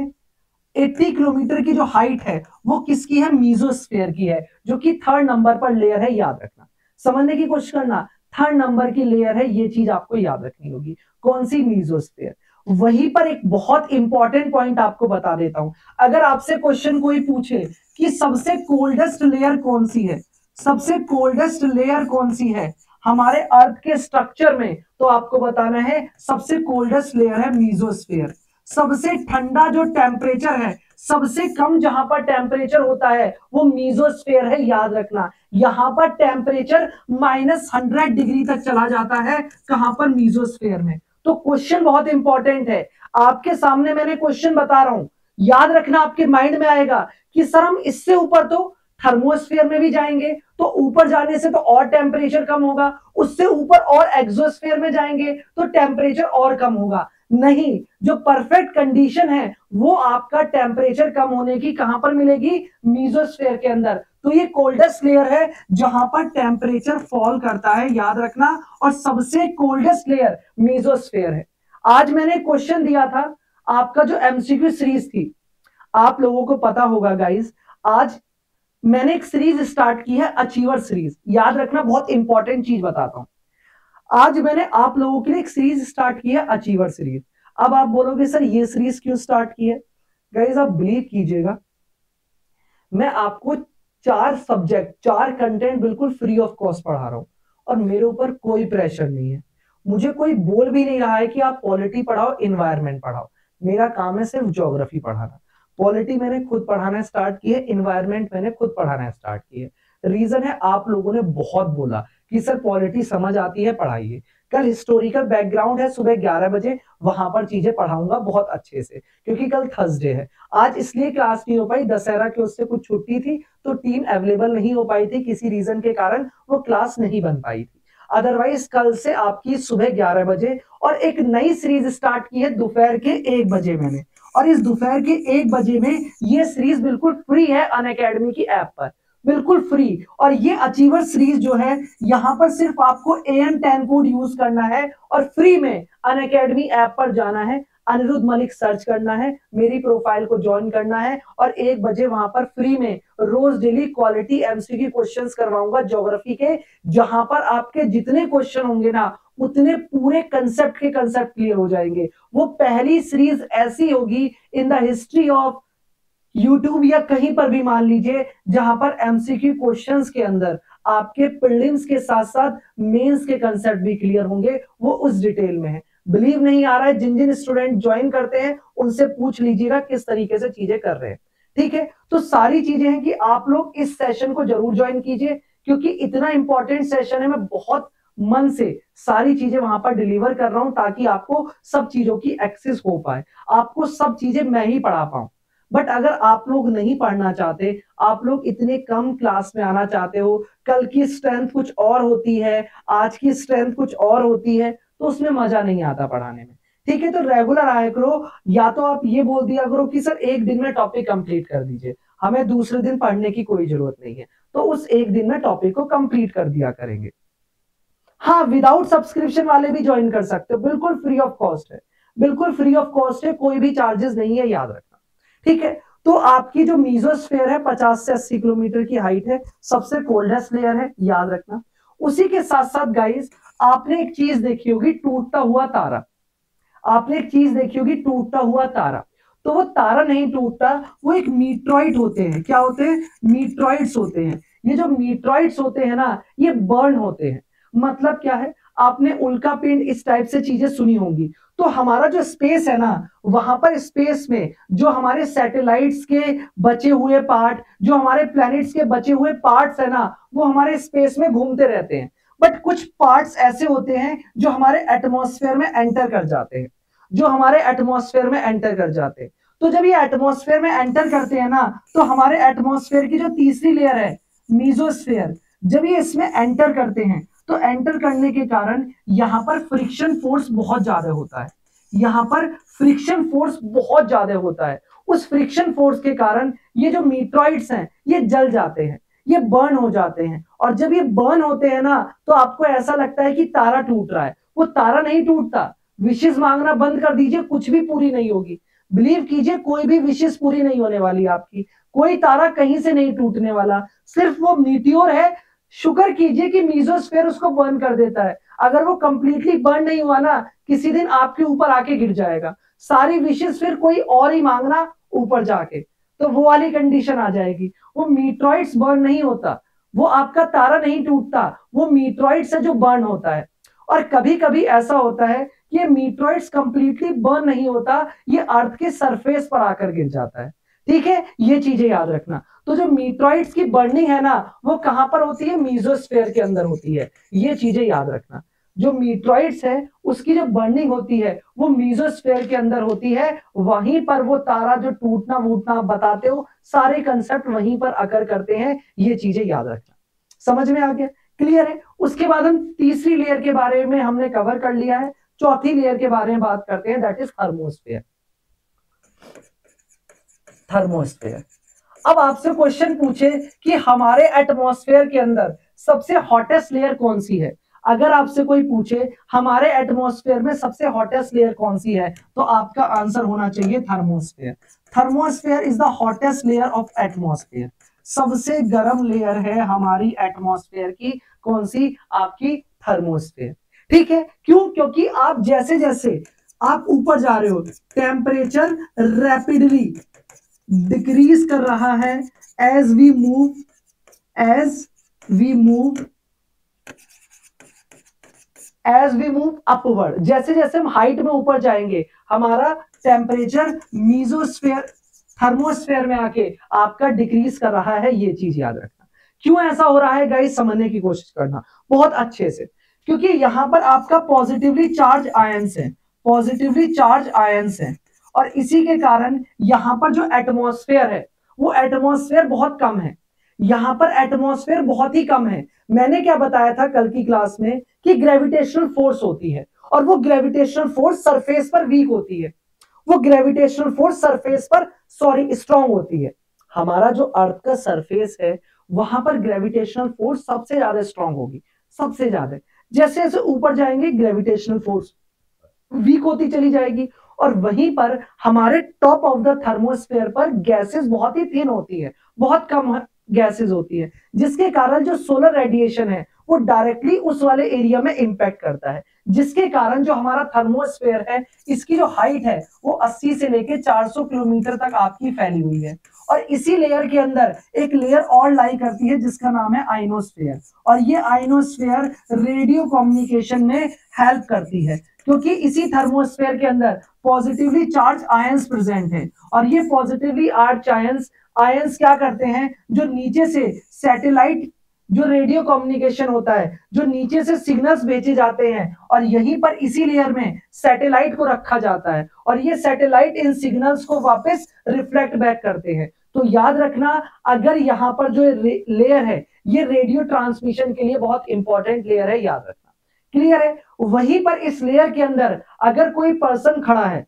अस्सी किलोमीटर की जो हाइट है वो किसकी है? मेसोस्फीयर की है, जो कि थर्ड नंबर पर लेयर है, याद रखना। समझने की कोशिश करना, थर्ड नंबर की लेयर है, ये चीज आपको याद रखनी होगी। कौन सी? मेसोस्फीयर। वहीं पर एक बहुत इंपॉर्टेंट पॉइंट आपको बता देता हूं, अगर आपसे क्वेश्चन कोई पूछे कि सबसे कोल्डेस्ट लेयर कौन सी है, सबसे कोल्डेस्ट लेयर कौन सी है हमारे अर्थ के स्ट्रक्चर में, तो आपको बताना है सबसे कोल्डेस्ट लेयर है मेसोस्फीयर। सबसे ठंडा जो टेम्परेचर है, सबसे कम जहां पर टेम्परेचर होता है वो मेसोस्फीयर है, याद रखना। यहां पर टेम्परेचर माइनस हंड्रेड डिग्री तक चला जाता है, कहां पर? मेसोस्फीयर में। तो क्वेश्चन बहुत इंपॉर्टेंट है, आपके सामने मैंने क्वेश्चन बता रहा हूं, याद रखना। आपके माइंड में आएगा कि सर हम इससे ऊपर तो थर्मोस्फीयर में भी जाएंगे तो ऊपर जाने से तो और टेम्परेचर कम होगा, उससे ऊपर और एक्सोस्फीयर में जाएंगे तो टेम्परेचर और कम होगा। नहीं, जो परफेक्ट कंडीशन है वो आपका टेम्परेचर कम होने की कहां पर मिलेगी? मेसोस्फीयर के अंदर। तो ये कोल्डेस्ट लेयर है जहां पर टेम्परेचर फॉल करता है, याद रखना। और सबसे कोल्डेस्ट लेयर मेसोस्फीयर है। आज मैंने क्वेश्चन दिया था आपका जो एमसीक्यू सीरीज थी, आप लोगों को पता होगा गाइज, आज मैंने एक सीरीज स्टार्ट की है अचीवर सीरीज, याद रखना। बहुत इंपॉर्टेंट चीज बताता हूं, आज मैंने आप लोगों के लिए एक सीरीज स्टार्ट की है अचीवर सीरीज। अब आप बोलोगे सर ये सीरीज क्यों स्टार्ट की है? गाइस आप बिलीव कीजिएगा, मैं आपको चार सब्जेक्ट, चार कंटेंट बिल्कुल फ्री ऑफ कॉस्ट पढ़ा रहा हूं और मेरे ऊपर कोई प्रेशर नहीं है। मुझे कोई बोल भी नहीं रहा है कि आप पॉलिटी पढ़ाओ, इन्वायरमेंट पढ़ाओ। मेरा काम है सिर्फ ज्योग्राफी पढ़ाना। पॉलिटी मैंने खुद पढ़ाना स्टार्ट की है, इन्वायरमेंट मैंने खुद पढ़ाना स्टार्ट की है। रीजन है आप लोगों ने बहुत बोला कि सर पॉलिटी समझ आती है, पढ़ाइए। कल हिस्टोरिकल बैकग्राउंड है, सुबह ग्यारह बजे वहां पर चीजें पढ़ाऊंगा बहुत अच्छे से, क्योंकि कल थर्सडे है। आज इसलिए क्लास नहीं हो पाई, दशहरा के उससे कुछ छुट्टी थी तो टीम अवेलेबल नहीं हो पाई थी, किसी रीजन के कारण वो क्लास नहीं बन पाई थी। अदरवाइज कल से आपकी सुबह ग्यारह बजे और एक नई सीरीज स्टार्ट की है दोपहर के एक बजे मैंने, और इस दोपहर के एक बजे में ये सीरीज बिल्कुल फ्री है अनअकैडमी की ऐप पर, बिल्कुल फ्री। और ये अचीवर सीरीज जो है यहाँ पर सिर्फ आपको A M ten code use करना है और फ्री में अनअकैडमी ऐप पर जाना है, अनिरुद्ध मलिक सर्च करना है, मेरी प्रोफाइल को ज्वाइन करना है और एक बजे वहां पर फ्री में रोज डेली क्वालिटी एमसीक्यू क्वेश्चंस करवाऊंगा ज्योग्राफी के, जहां पर आपके जितने क्वेश्चन होंगे ना उतने पूरे कंसेप्ट के कंसेप्ट क्लियर हो जाएंगे। वो पहली सीरीज ऐसी होगी in the history of YouTube या कहीं पर भी मान लीजिए, जहां पर एमसीक्यू क्वेश्चंस के अंदर आपके प्रीलिम्स के साथ साथ मेंस के कंसेप्ट भी क्लियर होंगे, वो उस डिटेल में है। बिलीव नहीं आ रहा है, जिन जिन स्टूडेंट ज्वाइन करते हैं उनसे पूछ लीजिएगा किस तरीके से चीजें कर रहे हैं, ठीक है। तो सारी चीजें हैं कि आप लोग इस सेशन को जरूर ज्वाइन कीजिए, क्योंकि इतना इंपॉर्टेंट सेशन है, मैं बहुत मन से सारी चीजें वहां पर डिलीवर कर रहा हूं ताकि आपको सब चीजों की एक्सेस हो पाए, आपको सब चीजें मैं ही पढ़ा पाऊं। बट अगर आप लोग नहीं पढ़ना चाहते, आप लोग इतने कम क्लास में आना चाहते हो, कल की स्ट्रेंथ कुछ और होती है, आज की स्ट्रेंथ कुछ और होती है, तो उसमें मजा नहीं आता पढ़ाने में। ठीक है, तो रेगुलर आया करो। या तो आप ये बोल दिया करो कि सर एक दिन में टॉपिक कंप्लीट कर दीजिए, हमें दूसरे दिन पढ़ने की कोई जरूरत नहीं है, तो उस एक दिन में टॉपिक को कंप्लीट कर दिया करेंगे। हाँ, विदाउट सब्सक्रिप्शन वाले भी ज्वाइन कर सकते हो, बिल्कुल फ्री ऑफ कॉस्ट है, बिल्कुल फ्री ऑफ कॉस्ट है, कोई भी चार्जेस नहीं है, याद रखना। ठीक है, तो आपकी जो मीजोस्फेयर है पचास से अस्सी किलोमीटर की हाइट है, सबसे कोल्डेस्ट लेयर है, याद रखना। उसी के साथ साथ गाइस आपने एक चीज देखी होगी, टूटता हुआ तारा, आपने एक चीज देखी होगी टूटता हुआ तारा। तो वो तारा नहीं टूटता, वो एक मीट्रॉइड होते हैं। क्या होते हैं? मीट्रॉइड्स होते हैं। ये जो मीट्रॉइड्स होते हैं ना, ये बर्न होते हैं। मतलब क्या है, आपने उल्का पिंड इस टाइप से चीजें सुनी होंगी। तो हमारा जो स्पेस है ना, वहां पर स्पेस में जो हमारे सैटेलाइट्स के बचे हुए पार्ट, जो हमारे प्लैनेट्स के बचे हुए पार्ट्स है ना, वो हमारे स्पेस में घूमते रहते हैं। बट कुछ पार्ट्स ऐसे होते हैं जो हमारे एटमॉस्फेयर में एंटर कर जाते हैं, जो हमारे एटमॉस्फेयर में एंटर कर जाते हैं। तो जब ये एटमॉस्फेयर में एंटर करते हैं ना, तो हमारे एटमॉस्फेयर की जो तीसरी लेयर है मीजोस्फेयर, जब ये इसमें एंटर करते हैं, तो एंटर करने के कारण यहाँ पर फ्रिक्शन फोर्स बहुत ज्यादा होता है, यहाँ पर फ्रिक्शन फोर्स बहुत ज्यादा होता है। उस फ्रिक्शन फोर्स के कारण ये जो मीट्रॉइड्स हैं, ये जल जाते हैं, ये बर्न हो जाते हैं। और जब ये बर्न होते हैं ना, तो आपको ऐसा लगता है कि तारा टूट रहा है। वो तारा नहीं टूटता। विशेष मांगना बंद कर दीजिए, कुछ भी पूरी नहीं होगी, बिलीव कीजिए, कोई भी विशेष पूरी नहीं होने वाली आपकी, कोई तारा कहीं से नहीं टूटने वाला, सिर्फ वो मीटियोर है। शुक्र कीजिए कि मीजोस्फेयर उसको बर्न कर देता है, अगर वो कंप्लीटली बर्न नहीं हुआ ना, किसी दिन आपके ऊपर आके गिर जाएगा, सारी विशेष फिर कोई और ही मांगना ऊपर जाके, तो वो वाली कंडीशन आ जाएगी। वो मीट्रॉइड्स बर्न नहीं होता, वो आपका तारा नहीं टूटता, वो मीट्रॉइड्स है जो बर्न होता है। और कभी कभी ऐसा होता है कि ये मीट्रॉइड्स कंप्लीटली बर्न नहीं होता, ये अर्थ के सरफेस पर आकर गिर जाता है। ठीक है, ये चीजें याद रखना। तो जो मीट्रॉइड्स की बर्निंग है ना, वो कहां पर होती है? मीजोस्फेयर के अंदर होती है, ये चीजें याद रखना। जो मीट्रॉइड्स है उसकी जो बर्निंग होती है, वो मीजोस्फेयर के अंदर होती है। वहीं पर वो तारा जो टूटना वूटना आप बताते हो, सारे कंसेप्ट वहीं पर अकर करते हैं, ये चीजें याद रखना। समझ में आ गया? क्लियर है? उसके बाद हम तीसरी लेयर के बारे में हमने कवर कर लिया है। चौथी लेयर के बारे में बात करते हैं, दैट इज थर्मोस्फेयर। थर्मोस्फेयर। अब आपसे क्वेश्चन पूछे कि हमारे एटमॉस्फेयर के अंदर सबसे हॉटेस्ट लेयर कौन सी है? अगर आपसे कोई पूछे हमारे एटमॉस्फेयर में सबसे हॉटेस्ट लेयर कौन सी है, तो आपका आंसर होना चाहिए thermosphere. Thermosphere is the hottest layer of एटमॉस्फेयर। सबसे गर्म लेयर है हमारी एटमॉस्फेयर की, कौन सी? आपकी थर्मोस्फेयर। ठीक है, क्यों? क्योंकि आप जैसे जैसे आप ऊपर जा रहे हो, टेम्परेचर रैपिडली डिक्रीज कर रहा है। As we move as we move as we move upward, जैसे जैसे हम हाइट में ऊपर जाएंगे, हमारा टेम्परेचर मीजोस्फेयर थर्मोस्फेयर में आके आपका डिक्रीज कर रहा है, ये चीज याद रखना। क्यों ऐसा हो रहा है गाइस, समझने की कोशिश करना बहुत अच्छे से, क्योंकि यहां पर आपका पॉजिटिवली चार्ज आयंस है, पॉजिटिवली चार्ज आयंस है, और इसी के कारण यहाँ पर जो एटमॉस्फेयर है, वो एटमॉस्फेयर बहुत कम है। यहाँ पर एटमॉस्फेयर बहुत ही कम है। मैंने क्या बताया था कल की क्लास में कि ग्रेविटेशनल फोर्स होती है, और वो ग्रेविटेशनल फोर्स सरफेस पर वीक होती है, वो ग्रेविटेशनल फोर्स सरफेस पर सॉरी स्ट्रॉन्ग होती है। हमारा जो अर्थ का सरफेस है, वहां पर ग्रेविटेशनल फोर्स सबसे ज्यादा स्ट्रॉन्ग होगी, सबसे ज्यादा। जैसे जैसे ऊपर जाएंगे, ग्रेविटेशनल फोर्स वीक होती चली जाएगी, और वहीं पर हमारे टॉप ऑफ द थर्मोस्फेयर पर गैसेस बहुत ही थिन होती है, बहुत कम गैसेस होती है, जिसके कारण जो सोलर रेडिएशन है, वो डायरेक्टली उस वाले एरिया में इंपैक्ट करता है, जिसके कारण जो हमारा थर्मोस्फेयर है, इसकी जो हाइट है, वो अस्सी से लेके चार सौ किलोमीटर तक आपकी फैली हुई है। और इसी लेयर के अंदर एक लेयर और लाई करती है, जिसका नाम है आयनोस्फेयर, और ये आयनोस्फेयर रेडियो कम्युनिकेशन में हेल्प करती है, क्योंकि इसी थर्मोस्फेयर के अंदर पॉजिटिवली चार्ज आयंस प्रेजेंट है, और ये पॉजिटिवली चार्ज आयंस आयंस क्या करते हैं, जो नीचे से सैटेलाइट जो रेडियो कम्युनिकेशन होता है, जो नीचे से सिग्नल्स भेजे जाते हैं, और यहीं पर इसी लेयर में सैटेलाइट को रखा जाता है और ये सैटेलाइट इन सिग्नल्स को वापस रिफ्लेक्ट बैक करते हैं। तो याद रखना, अगर यहाँ पर जो लेयर है ये रेडियो ट्रांसमिशन के लिए बहुत इंपॉर्टेंट लेयर है, याद रखना। क्लियर है? वहीं पर इस लेयर के अंदर अगर कोई पर्सन खड़ा है,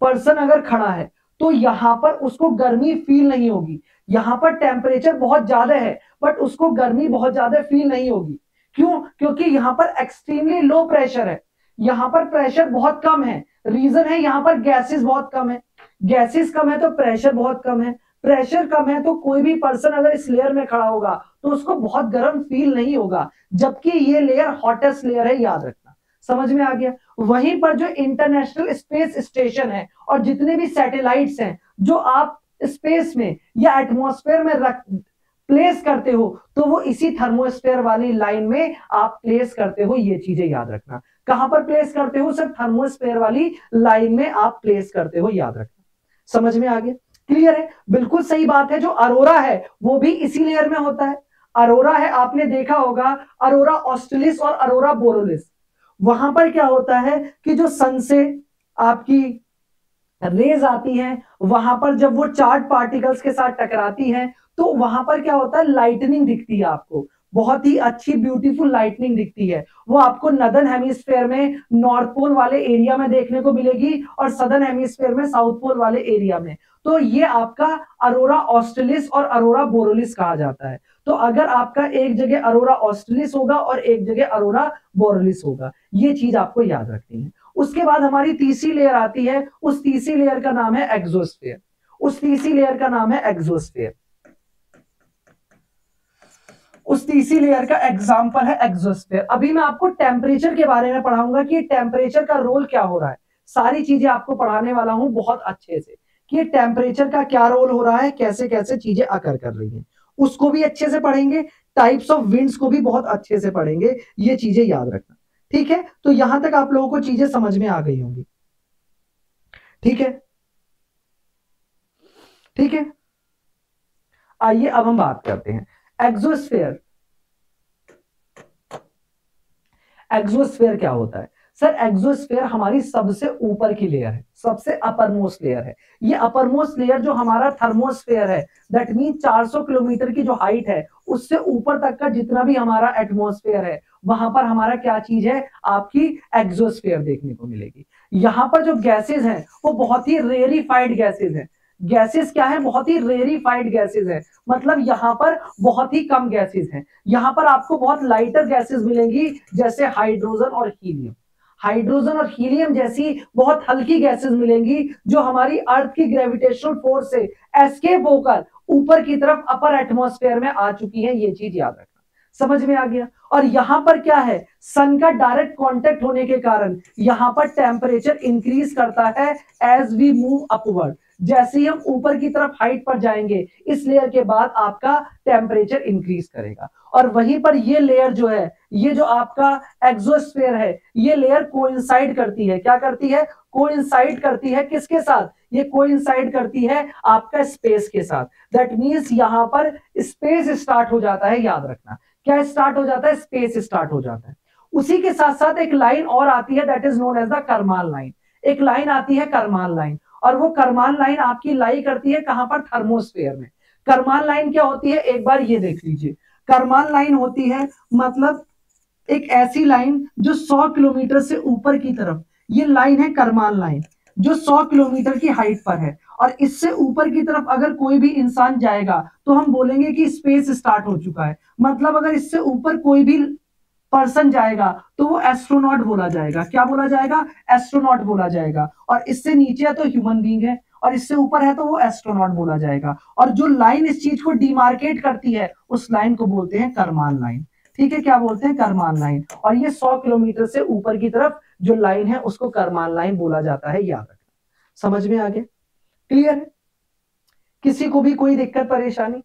पर्सन अगर खड़ा है तो यहाँ पर उसको गर्मी फील नहीं होगी। यहाँ पर टेम्परेचर बहुत ज्यादा है बट उसको गर्मी बहुत ज्यादा फील नहीं होगी। क्यों? क्योंकि यहाँ पर एक्सट्रीमली लो प्रेशर है, यहाँ पर प्रेशर बहुत कम है। रीजन है यहाँ पर गैसेस बहुत कम है, गैसेस कम है तो प्रेशर बहुत कम है, प्रेशर कम है तो कोई भी पर्सन अगर इस लेयर में खड़ा होगा तो उसको बहुत गर्म फील नहीं होगा, जबकि ये लेयर हॉटेस्ट लेयर है, याद रखना। समझ में आ गया? वहीं पर जो इंटरनेशनल स्पेस स्टेशन है और जितने भी सैटेलाइट्स हैं जो आप स्पेस में या एटमॉस्फेयर में रख प्लेस करते हो तो वो इसी थर्मोस्फेयर वाली लाइन में आप प्लेस करते हो। ये चीजें याद रखना। कहां पर प्लेस करते हो? सर थर्मोस्फेयर वाली लाइन में आप प्लेस करते हो, याद रखना। समझ में आ गया? क्लियर है? बिल्कुल सही बात है। जो अरोरा है वो भी इसी लेयर में होता है। अरोरा है, आपने देखा होगा, अरोरा ऑस्ट्रेलिस और अरोरा बोरोलिस। वहां पर क्या होता है कि जो सन से आपकी रेज आती हैं, वहां पर जब वो चार्ज पार्टिकल्स के साथ टकराती हैं तो वहां पर क्या होता है, लाइटनिंग दिखती है आपको, बहुत ही अच्छी ब्यूटीफुल लाइटनिंग दिखती है। वो आपको नदर्न हेमिस्फेयर में नॉर्थ पोल वाले एरिया में देखने को मिलेगी और सदर्न हेमिस्फेयर में साउथ पोल वाले एरिया में। तो ये आपका अरोरा ऑस्ट्रेलिस और अरोरा बोरोलिस कहा जाता है। तो अगर आपका एक जगह अरोरा ऑस्ट्रेलिस होगा और एक जगह अरोरा बोरोलिस होगा, ये चीज आपको याद रखनी है। उसके बाद हमारी तीसरी लेयर आती है, उस तीसरी लेयर का नाम है एक्सोस्फीयर। उस तीसरी लेयर का नाम है एक्सोस्फीयर। उस तीसरी लेयर का एग्जाम्पल है एक्सोस्फीयर। अभी मैं आपको टेम्परेचर के बारे में पढ़ाऊंगा कि टेम्परेचर का रोल क्या हो रहा है, सारी चीजें आपको पढ़ाने वाला हूं बहुत अच्छे से कि टेम्परेचर का क्या रोल हो रहा है, कैसे कैसे चीजें आकर कर रही हैं, उसको भी अच्छे से पढ़ेंगे। टाइप्स ऑफ विंड्स को भी बहुत अच्छे से पढ़ेंगे, ये चीजें याद रखना। ठीक है? तो यहां तक आप लोगों को चीजें समझ में आ गई होंगी। ठीक है? ठीक है? आइए अब हम बात करते हैं एक्सोस्फीयर। एक्सोस्फीयर क्या होता है? सर एक्सोस्फीयर हमारी सबसे ऊपर की लेयर है, सबसे अपरमोस्ट लेयर है। ये अपरमोस्ट लेयर जो हमारा थर्मोस्फीयर है, दैट मीन चार सौ किलोमीटर की जो हाइट है उससे ऊपर तक का जितना भी हमारा एटमॉस्फेयर है, वहां पर हमारा क्या चीज है, आपकी एक्सोस्फीयर देखने को मिलेगी। यहाँ पर जो गैसेज हैं वो बहुत ही रेरिफाइड गैसेज हैं। गैसेस क्या है? बहुत ही रेरिफाइड गैसेस है, मतलब यहाँ पर बहुत ही कम गैसेस हैं। यहाँ पर आपको बहुत लाइटर गैसेस मिलेंगी, जैसे हाइड्रोजन और हीलियम। हाइड्रोजन और हीलियम जैसी बहुत हल्की गैसेस मिलेंगी जो हमारी अर्थ की ग्रेविटेशनल फोर्स से एस्केप होकर ऊपर की तरफ अपर एटमॉस्फेयर में आ चुकी है। ये चीज याद रखना। समझ में आ गया? और यहाँ पर क्या है, सन का डायरेक्ट कॉन्टेक्ट होने के कारण यहाँ पर टेम्परेचर इंक्रीज करता है एज वी मूव अपवर्ड। जैसे ही हम ऊपर की तरफ हाइट पर जाएंगे, इस लेयर के बाद आपका टेम्परेचर इंक्रीज करेगा। और वहीं पर ये लेयर जो है, ये जो आपका एक्सोस्फीयर है, ये लेयर कोइंसाइड करती है। क्या करती है? कोइंसाइड करती है किसके साथ? ये कोइंसाइड करती है आपका स्पेस के साथ। दैट मीन्स यहाँ पर स्पेस स्टार्ट हो जाता है, याद रखना। क्या स्टार्ट हो जाता है? स्पेस स्टार्ट हो जाता है। उसी के साथ साथ एक लाइन और आती है, that is known as the Karman line. एक लाइन आती है करमाल लाइन, और वो करमाल लाइन आपकी लाई करती है कहां पर? थर्मोस्फीयर में। करमाल लाइन क्या होती है, एक बार ये देख लीजिए। करमाल लाइन होती है मतलब एक ऐसी लाइन जो सौ किलोमीटर से ऊपर की तरफ, ये लाइन है करमाल लाइन जो सौ किलोमीटर की हाइट पर है, और इससे ऊपर की तरफ अगर कोई भी इंसान जाएगा तो हम बोलेंगे कि स्पेस स्टार्ट हो चुका है। मतलब अगर इससे ऊपर कोई भी पर्सन जाएगा तो वो एस्ट्रोनॉट बोला जाएगा। क्या बोला जाएगा? एस्ट्रोनॉट बोला जाएगा। और इससे नीचे है तो ह्यूमन बीइंग है, और इससे ऊपर है तो वो एस्ट्रोनॉट बोला जाएगा। और जो लाइन इस चीज को डिमार्केट करती है, उस लाइन को बोलते हैं करमान लाइन। ठीक है? क्या बोलते हैं? करमान लाइन। और ये सौ किलोमीटर से ऊपर की तरफ जो लाइन है उसको करमान लाइन बोला जाता है, याद रखना। समझ में आ गया? क्लियर है? किसी को भी कोई दिक्कत परेशानी?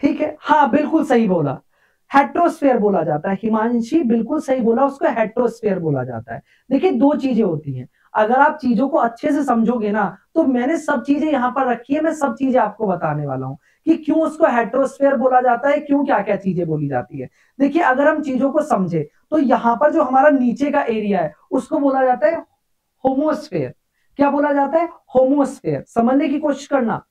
ठीक है? हाँ, बिल्कुल सही बोला, हेट्रोस्फीयर बोला जाता है। हिमांशी बिल्कुल सही बोला, उसको हेट्रोस्फीयर बोला जाता है। देखिए, दो चीजें होती हैं। अगर आप चीजों को अच्छे से समझोगे ना, तो मैंने सब चीजें यहाँ पर रखी है, मैं सब चीजें आपको बताने वाला हूँ कि क्यों उसको हेटरोस्फीयर बोला जाता है, क्यों क्या क्या चीजें बोली जाती है। देखिए अगर हम चीजों को समझे तो यहाँ पर जो हमारा नीचे का एरिया है उसको बोला जाता है होमोस्फेयर। क्या बोला जाता है? होमोस्फेयर। समझने की कोशिश करना,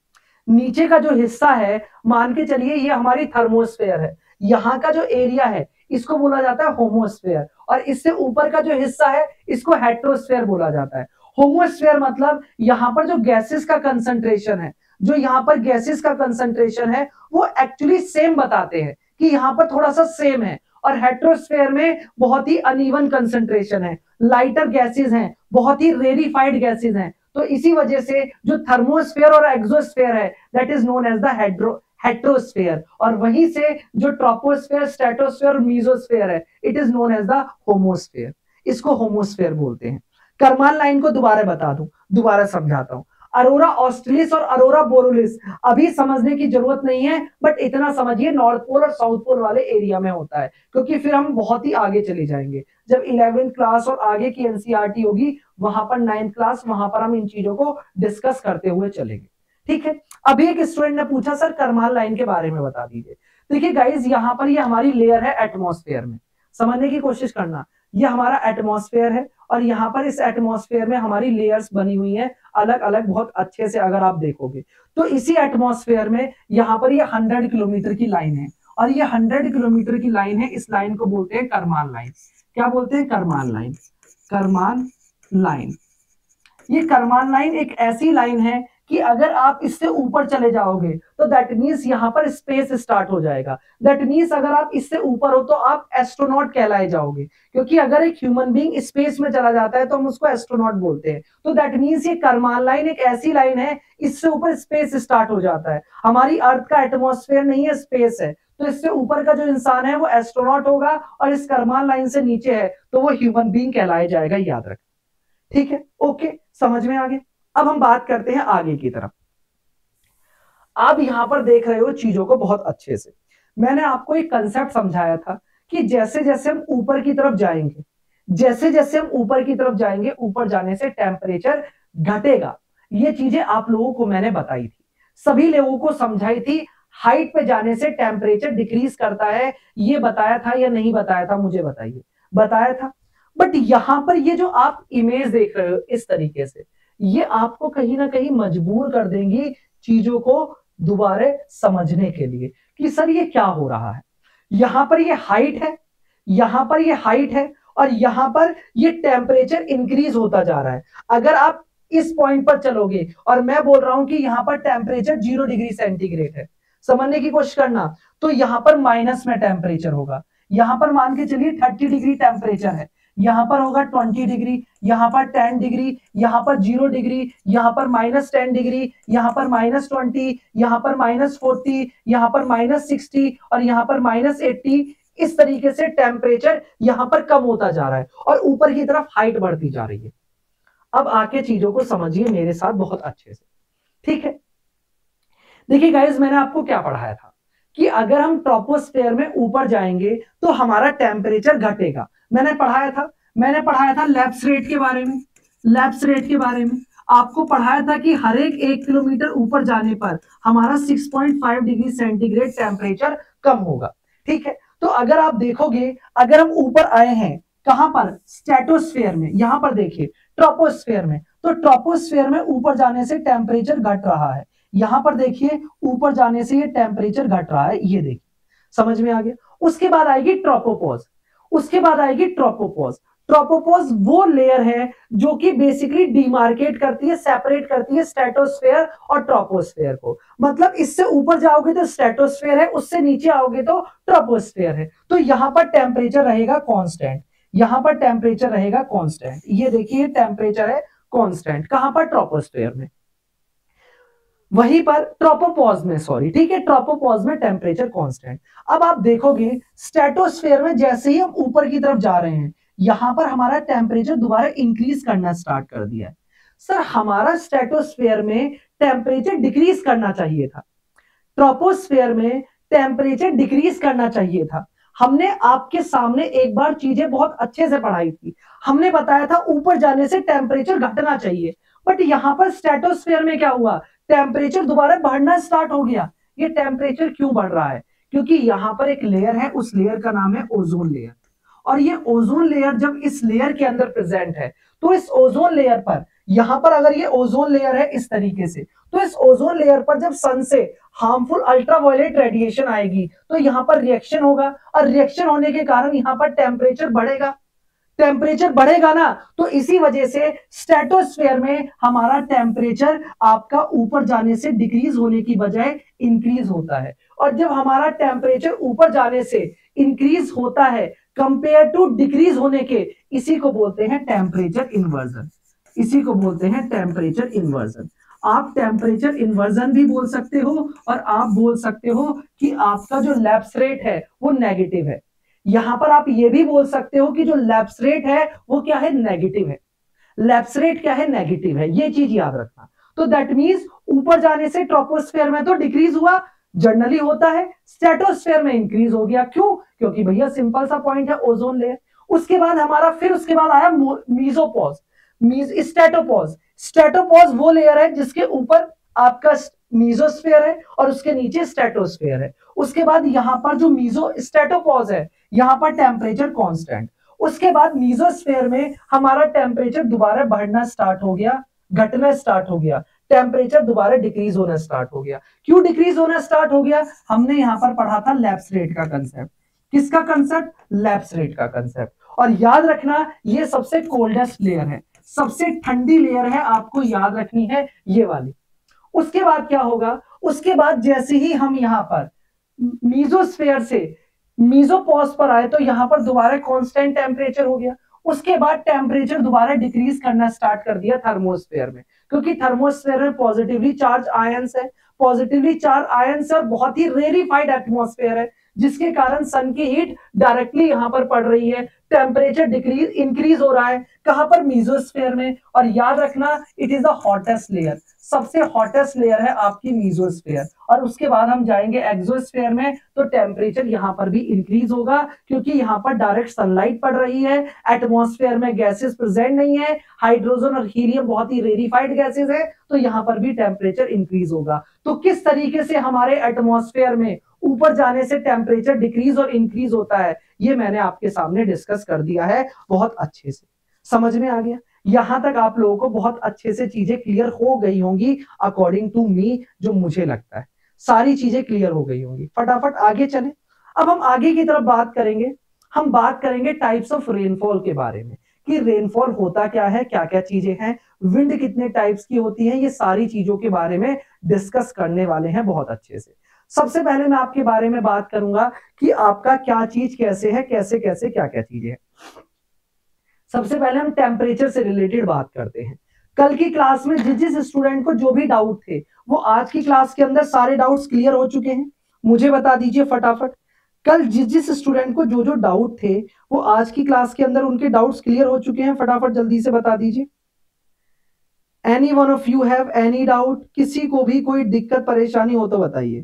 नीचे का जो हिस्सा है, मान के चलिए ये हमारी थर्मोस्फेयर है, यहाँ का जो एरिया है इसको बोला जाता है होमोस्फेयर, और इससे ऊपर का जो हिस्सा है इसको हेटरोस्फेयर बोला जाता है। होमोस्फेयर मतलब यहाँ पर जो गैसेस का कंसंट्रेशन है, जो यहाँ पर गैसेस का कंसंट्रेशन है वो एक्चुअली सेम बताते हैं कि यहाँ पर थोड़ा सा सेम है, और हेटरोस्फेयर में बहुत ही अनइवन कंसंट्रेशन है, लाइटर गैसेस हैं, बहुत ही रेरिफाइड गैसेस हैं, तो इसी वजह से जो थर्मोस्फेयर और एक्सोस्फेयर है that is known as the हेटरोस्फेयर, और वहीं से जो ट्रोपोस्फेयर, स्ट्रेटोस्फेयर, मीजोस्फेयर है it is known as the homosphere. इसको होमोस्फेयर बोलते हैं। करमान लाइन को दोबारा बता दूं, दोबारा समझाता हूं। अरोरा ऑस्ट्रेलिस और अरोरा बोरेलिस अभी समझने की जरूरत नहीं है, बट इतना समझिए नॉर्थ पोल और साउथ पोल वाले एरिया में होता है, क्योंकि फिर हम बहुत ही आगे चले जाएंगे। जब इलेवेंथ क्लास और आगे की एनसीईआरटी होगी, वहां पर नाइन्थ क्लास, वहां पर हम इन चीजों को डिस्कस करते हुए चलेंगे। ठीक है, अभी एक स्टूडेंट ने पूछा सर करमान लाइन के बारे में बता दीजिए। देखिए गाइज, यहाँ पर ये यह हमारी लेयर है एटमॉस्फेयर में, समझने की कोशिश करना। ये हमारा एटमॉस्फेयर है और यहाँ पर इस एटमॉस्फेयर में हमारी लेयर्स बनी हुई हैं अलग अलग, बहुत अच्छे से अगर आप देखोगे तो। इसी एटमॉस्फेयर में यहाँ पर ये हंड्रेड किलोमीटर की लाइन है, और ये हंड्रेड किलोमीटर की लाइन है, इस लाइन को बोलते हैं करमान लाइन। क्या बोलते हैं? करमान लाइन। करमान लाइन, ये करमान लाइन एक ऐसी लाइन है कि अगर आप इससे ऊपर चले जाओगे तो दैट मीन्स यहाँ पर स्पेस स्टार्ट हो जाएगा। दैट मीन्स अगर आप इससे ऊपर हो तो आप एस्ट्रोनॉट कहलाए जाओगे, क्योंकि अगर एक ह्यूमन बीइंग स्पेस में चला जाता है तो हम उसको एस्ट्रोनॉट बोलते हैं। तो दैट मीन्स ये करमान लाइन एक ऐसी लाइन है, इससे ऊपर स्पेस स्टार्ट हो जाता है। हमारी अर्थ का एटमॉस्फेयर नहीं है, स्पेस है, तो इससे ऊपर का जो इंसान है वो एस्ट्रोनॉट होगा, और इस करमान लाइन से नीचे है तो वो ह्यूमन बीइंग कहलाया जाएगा, याद रख। ठीक है, ओके, समझ में आ गया। अब हम बात करते हैं आगे की तरफ। आप यहां पर देख रहे हो चीजों को बहुत अच्छे से। मैंने आपको एक कंसेप्ट समझाया था कि जैसे जैसे हम ऊपर की तरफ जाएंगे, जैसे जैसे हम ऊपर की तरफ जाएंगे, ऊपर जाने से टेम्परेचर घटेगा। ये चीजें आप लोगों को मैंने बताई थी, सभी लोगों को समझाई थी। हाइट पे जाने से टेम्परेचर डिक्रीज करता है, ये बताया था या नहीं बताया था मुझे बताइए? बताया था। बट यहां पर ये जो आप इमेज देख रहे हो इस तरीके से, ये आपको कहीं ना कहीं मजबूर कर देंगी चीजों को दोबारा समझने के लिए कि सर ये क्या हो रहा है। यहां पर ये हाइट है, यहां पर ये हाइट है, और यहां पर ये टेम्परेचर इंक्रीज होता जा रहा है। अगर आप इस पॉइंट पर चलोगे, और मैं बोल रहा हूं कि यहां पर टेम्परेचर जीरो डिग्री सेंटीग्रेड है, समझने की कोशिश करना, तो यहां पर माइनस में टेम्परेचर होगा। यहां पर मान के चलिए थर्टी डिग्री टेम्परेचर है, यहाँ पर होगा बीस डिग्री, यहाँ पर दस डिग्री, यहाँ पर जीरो डिग्री, यहाँ पर माइनस टेन डिग्री, यहाँ पर माइनस ट्वेंटी, यहाँ पर माइनस फोर्टी, यहाँ पर माइनस सिक्सटी, और यहाँ पर माइनस एट्टी। इस तरीके से टेम्परेचर यहाँ पर कम होता जा रहा है और ऊपर की तरफ हाइट बढ़ती जा रही है। अब आके चीजों को समझिए मेरे साथ बहुत अच्छे से, ठीक है। देखिए गाइज, मैंने आपको क्या पढ़ाया था कि अगर हम ट्रोपोस्फेयर में ऊपर जाएंगे तो हमारा टेम्परेचर घटेगा। मैंने पढ़ाया था, मैंने पढ़ाया था लैप्स रेट के बारे में, लैप्स रेट के बारे में आपको पढ़ाया था कि हर एक एक किलोमीटर ऊपर जाने पर हमारा छह पॉइंट पाँच डिग्री सेंटीग्रेड टेम्परेचर कम होगा। ठीक है, तो अगर आप देखोगे, अगर हम ऊपर आए हैं कहां पर, स्ट्रेटोस्फेयर में, यहां पर देखिए ट्रोपोस्फेयर में, तो ट्रोपोस्फेयर में ऊपर जाने से टेम्परेचर घट रहा है। यहां पर देखिए ऊपर जाने से ये टेम्परेचर घट रहा है, ये देखिए, समझ में आ गया। उसके बाद आएगी ट्रोपोपॉज, उसके बाद आएगी ट्रोपोपॉज। ट्रोपोपॉज वो लेयर है जो कि बेसिकली डिमार्केट करती है, सेपरेट करती है स्ट्रेटोस्फेयर और ट्रोपोस्फेयर को। मतलब इससे ऊपर जाओगे तो स्ट्रेटोस्फेयर है, उससे नीचे आओगे तो ट्रोपोस्फेयर है। तो यहाँ पर टेम्परेचर रहेगा कॉन्स्टेंट, यहाँ पर टेम्परेचर रहेगा कॉन्स्टेंट, ये देखिए टेम्परेचर है कॉन्स्टेंट, कहां पर, ट्रोपोस्फेयर में, वहीं पर ट्रोपोपॉज में, सॉरी, ठीक है, ट्रोपोपॉज में टेम्परेचर कांस्टेंट। अब आप देखोगे स्ट्रेटोस्फेयर में जैसे ही हम ऊपर की तरफ जा रहे हैं, यहां पर हमारा टेम्परेचर दोबारा इंक्रीज करना स्टार्ट कर दिया है। सर हमारा स्ट्रेटोस्फेयर में टेम्परेचर डिक्रीज करना चाहिए था, ट्रोपोस्फेयर में टेम्परेचर डिक्रीज करना चाहिए था, हमने आपके सामने एक बार चीजें बहुत अच्छे से पढ़ाई थी, हमने बताया था ऊपर जाने से टेम्परेचर घटना चाहिए, बट यहाँ पर स्ट्रेटोस्फीयर में क्या हुआ, टेम्परेचर दोबारा बढ़ना स्टार्ट हो गया। ये टेम्परेचर क्यों बढ़ रहा है, क्योंकि यहाँ पर एक लेयर है, उस लेयर का नाम है ओजोन लेयर, और ये ओजोन लेयर जब इस लेयर के अंदर प्रेजेंट है तो इस ओजोन लेयर पर, यहाँ पर अगर ये ओजोन लेयर है इस तरीके से, तो इस ओजोन लेयर पर जब सन से हार्मफुल अल्ट्रावायलेट रेडिएशन आएगी तो यहाँ पर रिएक्शन होगा, और रिएक्शन होने के कारण यहाँ पर टेम्परेचर बढ़ेगा। टेम्परेचर बढ़ेगा ना, तो इसी वजह से स्ट्रेटोस्फीयर में हमारा टेम्परेचर आपका ऊपर जाने से डिक्रीज होने की बजाय इंक्रीज होता है, और जब हमारा टेम्परेचर ऊपर जाने से इंक्रीज होता है कंपेयर टू डिक्रीज होने के, इसी को बोलते हैं टेम्परेचर इन्वर्जन, इसी को बोलते हैं टेम्परेचर इन्वर्जन। आप टेम्परेचर इन्वर्जन भी बोल सकते हो, और आप बोल सकते हो कि आपका जो लैप्स रेट है वो नेगेटिव है। यहाँ पर आप ये भी बोल सकते हो कि जो लैप्स रेट है वो क्या है, नेगेटिव है। लैप्स रेट क्या है, नेगेटिव है, ये चीज याद रखना। तो दैट मीन्स ऊपर जाने से ट्रोपोस्फेयर में तो डिक्रीज हुआ, जनरली होता है, स्ट्रेटोस्फीयर में इंक्रीज हो गया, क्यों, क्योंकि भैया सिंपल सा पॉइंट है ओजोन लेयर। उसके बाद हमारा फिर उसके बाद आया मीजोपॉज, स्ट्रेटोपॉज। स्ट्रेटोपॉज वो लेयर है जिसके ऊपर आपका मीजोस्फीयर है और उसके नीचे स्ट्रेटोस्फीयर है। उसके बाद यहाँ पर जो मीजो स्ट्रेटोपॉज है यहाँ पर टेम्परेचर कांस्टेंट। उसके बाद मीजोस्फीयर में हमारा टेम्परेचर दोबारा बढ़ना स्टार्ट हो गया, घटना स्टार्ट हो गया, टेम्परेचर दोबारा डिक्रीज होना स्टार्ट हो गया। क्यों डिक्रीज होना स्टार्ट हो गया, हमने यहाँ पर पढ़ा था लैप्स रेट का कंसेप्ट। किसका कंसेप्ट, लैप्स रेट का कंसेप्ट। और याद रखना ये सबसे कोल्डेस्ट लेयर है, सबसे ठंडी लेयर है, आपको याद रखनी है ये वाली। उसके बाद क्या होगा, उसके बाद जैसे ही हम यहाँ पर मीजोस्फीयर से मीजोपॉज पर आए तो यहाँ पर दोबारा कांस्टेंट टेम्परेचर हो गया। उसके बाद टेम्परेचर दोबारा डिक्रीज करना स्टार्ट कर दिया थर्मोस्फीयर में, क्योंकि थर्मोस्फीयर में पॉजिटिवली चार्ज आयंस है, पॉजिटिवली चार्ज आयंस और बहुत ही रेरिफाइड एटमॉस्फेयर है, जिसके कारण सन की हीट डायरेक्टली यहाँ पर पड़ रही है, टेम्परेचर डिक्रीज इंक्रीज हो रहा है, कहाँ पर, मीजोस्फीयर में। और याद रखना it is the hottest layer, सबसे हॉटेस्ट लेयर है आपकी मीजोस्फीयर। और उसके बाद हम जाएंगे एक्सोस्फीयर में, तो टेम्परेचर यहाँ पर भी इंक्रीज होगा, क्योंकि यहाँ पर डायरेक्ट सनलाइट पड़ रही है, एटमॉस्फेयर में गैसेस प्रेजेंट नहीं है, हाइड्रोजन और हीलियम बहुत ही रेरिफाइड गैसेस है, तो यहाँ पर भी टेम्परेचर इंक्रीज होगा। तो किस तरीके से हमारे एटमॉस्फेयर में ऊपर जाने से टेम्परेचर डिक्रीज और इंक्रीज होता है, ये मैंने आपके सामने डिस्कस कर दिया है बहुत अच्छे से। समझ में आ गया, यहां तक आप लोगों को बहुत अच्छे से चीजें क्लियर हो गई होंगी, अकॉर्डिंग टू मी जो मुझे लगता है सारी चीजें क्लियर हो गई होंगी। फटाफट आगे चलें, अब हम आगे की तरफ बात करेंगे, हम बात करेंगे टाइप्स ऑफ रेनफॉल के बारे में कि रेनफॉल होता क्या है, क्या क्या चीजें हैं, विंड कितने टाइप्स की होती है, ये सारी चीजों के बारे में डिस्कस करने वाले हैं बहुत अच्छे से। सबसे पहले मैं आपके बारे में बात करूंगा कि आपका क्या चीज कैसे है, कैसे कैसे क्या क्या चीजें हैं। सबसे पहले हम टेम्परेचर से रिलेटेड बात करते हैं। कल की क्लास में जिस जिस स्टूडेंट को जो भी डाउट थे वो आज की क्लास के अंदर सारे डाउट्स क्लियर हो चुके हैं, मुझे बता दीजिए फटाफट। कल जिस जिस स्टूडेंट को जो जो डाउट थे वो आज की क्लास के अंदर उनके डाउट्स क्लियर हो चुके हैं, फटाफट जल्दी से बता दीजिए। Any one of you have any doubt, किसी को भी कोई दिक्कत परेशानी हो तो बताइए,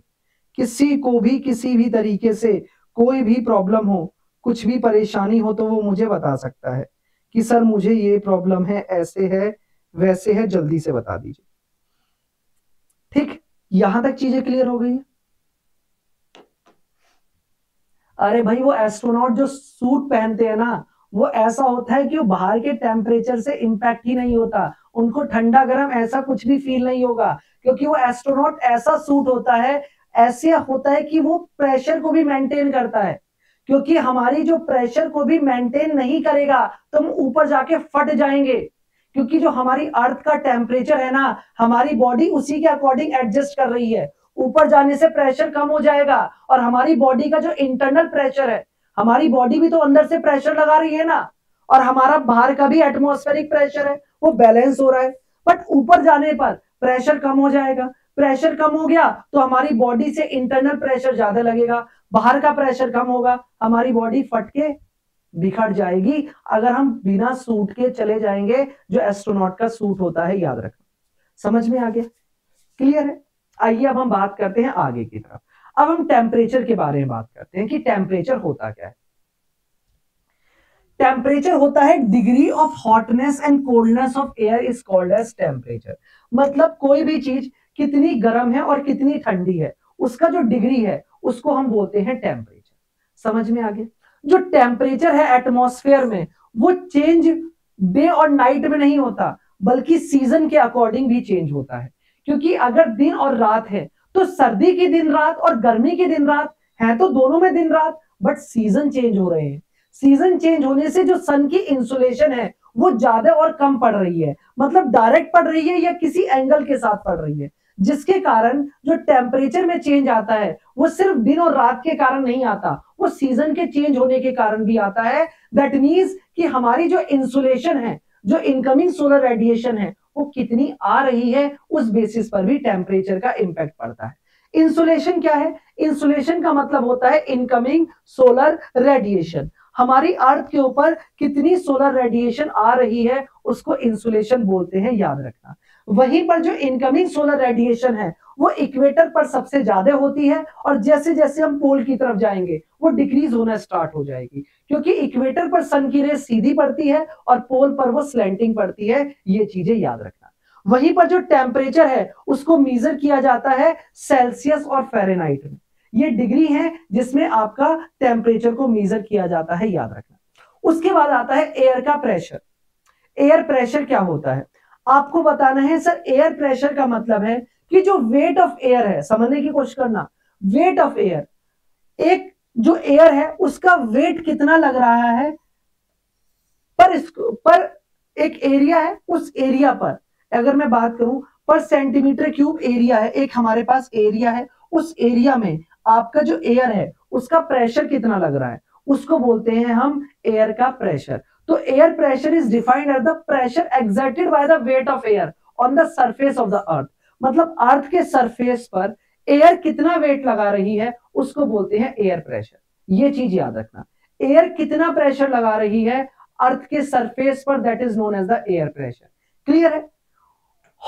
किसी को भी किसी भी तरीके से कोई भी प्रॉब्लम हो, कुछ भी परेशानी हो तो वो मुझे बता सकता है कि सर मुझे ये प्रॉब्लम है, ऐसे है, वैसे है, जल्दी से बता दीजिए। ठीक, यहां तक चीजें क्लियर हो गई है। अरे भाई वो एस्ट्रोनॉट जो सूट पहनते हैं ना, वो ऐसा होता है कि वो बाहर के टेम्परेचर से इंपैक्ट ही नहीं होता, उनको ठंडा गर्म ऐसा कुछ भी फील नहीं होगा, क्योंकि वो एस्ट्रोनॉट ऐसा सूट होता है, ऐसे होता है कि वो प्रेशर को भी मेंटेन करता है, क्योंकि हमारी जो प्रेशर को भी मेंटेन नहीं करेगा तो हम ऊपर जाके फट जाएंगे, क्योंकि जो हमारी अर्थ का टेम्परेचर है ना, हमारी बॉडी उसी के अकॉर्डिंग एडजस्ट कर रही है। ऊपर जाने से प्रेशर कम हो जाएगा और हमारी बॉडी का जो इंटरनल प्रेशर है, हमारी बॉडी भी तो अंदर से प्रेशर लगा रही है ना, और हमारा बाहर का भी एटमॉस्फेरिक प्रेशर है वो बैलेंस हो रहा है, बट ऊपर जाने पर प्रेशर कम हो जाएगा। प्रेशर कम हो गया तो हमारी बॉडी से इंटरनल प्रेशर ज्यादा लगेगा, बाहर का प्रेशर कम होगा, हमारी बॉडी फट के बिखर जाएगी अगर हम बिना सूट के चले जाएंगे, जो एस्ट्रोनॉट का सूट होता है, याद रखना। समझ में आ गया, क्लियर है। आइए अब हम बात करते हैं आगे की तरफ। अब हम टेम्परेचर के बारे में बात करते हैं कि टेम्परेचर होता क्या है। टेम्परेचर होता है degree of hotness and coldness of air is called as temperature. मतलब कोई भी चीज कितनी गर्म है और कितनी ठंडी है, उसका जो डिग्री है उसको हम बोलते हैं टेम्परेचर। समझ में आ गया? जो टेम्परेचर है एटमॉस्फेयर में वो चेंज डे और नाइट में नहीं होता, बल्कि सीजन के अकॉर्डिंग भी चेंज होता है। क्योंकि अगर दिन और रात है तो सर्दी के दिन रात और गर्मी के दिन रात है, तो दोनों में दिन रात, बट सीजन चेंज हो रहे हैं। सीजन चेंज होने से जो सन की इंसुलेशन है वो ज्यादा और कम पड़ रही है, मतलब डायरेक्ट पड़ रही है या किसी एंगल के साथ पड़ रही है, जिसके कारण जो टेम्परेचर में चेंज आता है वो सिर्फ दिन और रात के कारण नहीं आता, वो सीजन के चेंज होने के कारण भी आता है। दैट मींस कि हमारी जो इंसुलेशन है, जो इनकमिंग सोलर रेडिएशन है, वो कितनी आ रही है, उस बेसिस पर भी टेम्परेचर का इम्पैक्ट पड़ता है। इंसुलेशन क्या है? इंसुलेशन का मतलब होता है इनकमिंग सोलर रेडिएशन। हमारी अर्थ के ऊपर कितनी सोलर रेडिएशन आ रही है उसको इंसुलेशन बोलते हैं, याद रखना। वहीं पर जो इनकमिंग सोलर रेडिएशन है वो इक्वेटर पर सबसे ज्यादा होती है, और जैसे जैसे हम पोल की तरफ जाएंगे वो डिक्रीज होना स्टार्ट हो जाएगी, क्योंकि इक्वेटर पर सन की रेस सीधी पड़ती है और पोल पर वो स्लैंटिंग पड़ती है। ये चीजें याद रखना। वहीं पर जो टेम्परेचर है उसको मेजर किया जाता है सेल्सियस और फ़ारेनहाइट में। ये डिग्री है जिसमें आपका टेम्परेचर को मेजर किया जाता है, याद रखना। उसके बाद आता है एयर का प्रेशर। एयर प्रेशर क्या होता है आपको बताना है। सर एयर प्रेशर का मतलब है कि जो वेट ऑफ एयर है, समझने की कोशिश करना, वेट ऑफ एयर, एक जो एयर है उसका वेट कितना लग रहा है पर इसको, पर एक एरिया है, उस एरिया पर, अगर मैं बात करूं पर सेंटीमीटर क्यूब एरिया है, एक हमारे पास एरिया है, उस एरिया में आपका जो एयर है उसका प्रेशर कितना लग रहा है, उसको बोलते हैं हम एयर का प्रेशर। तो air pressure is defined as the pressure exerted by the weight of air on the surface of the earth. मतलब अर्थ के सरफेस पर एयर कितना वेट लगा रही है उसको बोलते हैं एयर प्रेशर। ये चीज याद रखना, एयर कितना प्रेशर लगा रही है अर्थ के सरफेस पर, that is known as the air pressure. Clear है?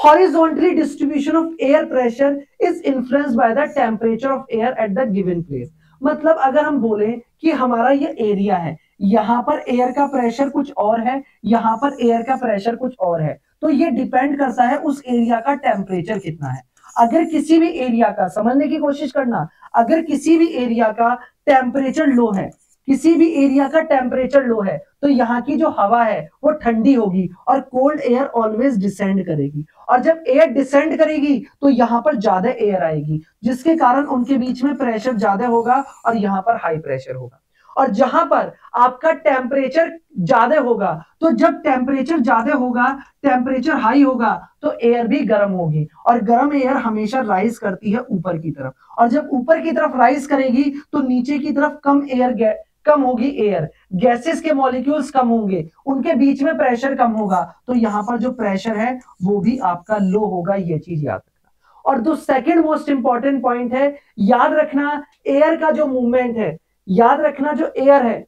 Horizontally distribution of air pressure is influenced by the temperature of air at the given place. मतलब अगर हम बोले कि हमारा ये एरिया है, यहाँ पर एयर का प्रेशर कुछ और है, यहाँ पर एयर का प्रेशर कुछ और है, तो ये डिपेंड करता है उस एरिया का टेम्परेचर कितना है। अगर किसी भी एरिया का, समझने की कोशिश करना, अगर किसी भी एरिया का टेम्परेचर लो है, किसी भी एरिया का टेम्परेचर लो है, तो यहाँ की जो हवा है वो ठंडी होगी और कोल्ड एयर ऑलवेज डिसेंड करेगी, और जब एयर डिसेंड करेगी तो यहाँ पर ज्यादा एयर आएगी, जिसके कारण उनके बीच में प्रेशर ज्यादा होगा और यहाँ पर हाई प्रेशर होगा। और जहां पर आपका टेम्परेचर ज्यादा होगा, तो जब टेम्परेचर ज्यादा होगा, टेम्परेचर हाई होगा, तो एयर भी गर्म होगी, और गर्म एयर हमेशा राइज करती है ऊपर की तरफ, और जब ऊपर की तरफ राइज करेगी तो नीचे की तरफ कम एयर कम होगी एयर, गैसेस के मॉलिक्यूल्स कम होंगे, उनके बीच में प्रेशर कम होगा, तो यहाँ पर जो प्रेशर है वो भी आपका लो होगा। ये चीज याद रखना। और जो सेकेंड मोस्ट इंपॉर्टेंट पॉइंट है, याद रखना, एयर का जो मूवमेंट है, याद रखना, जो एयर है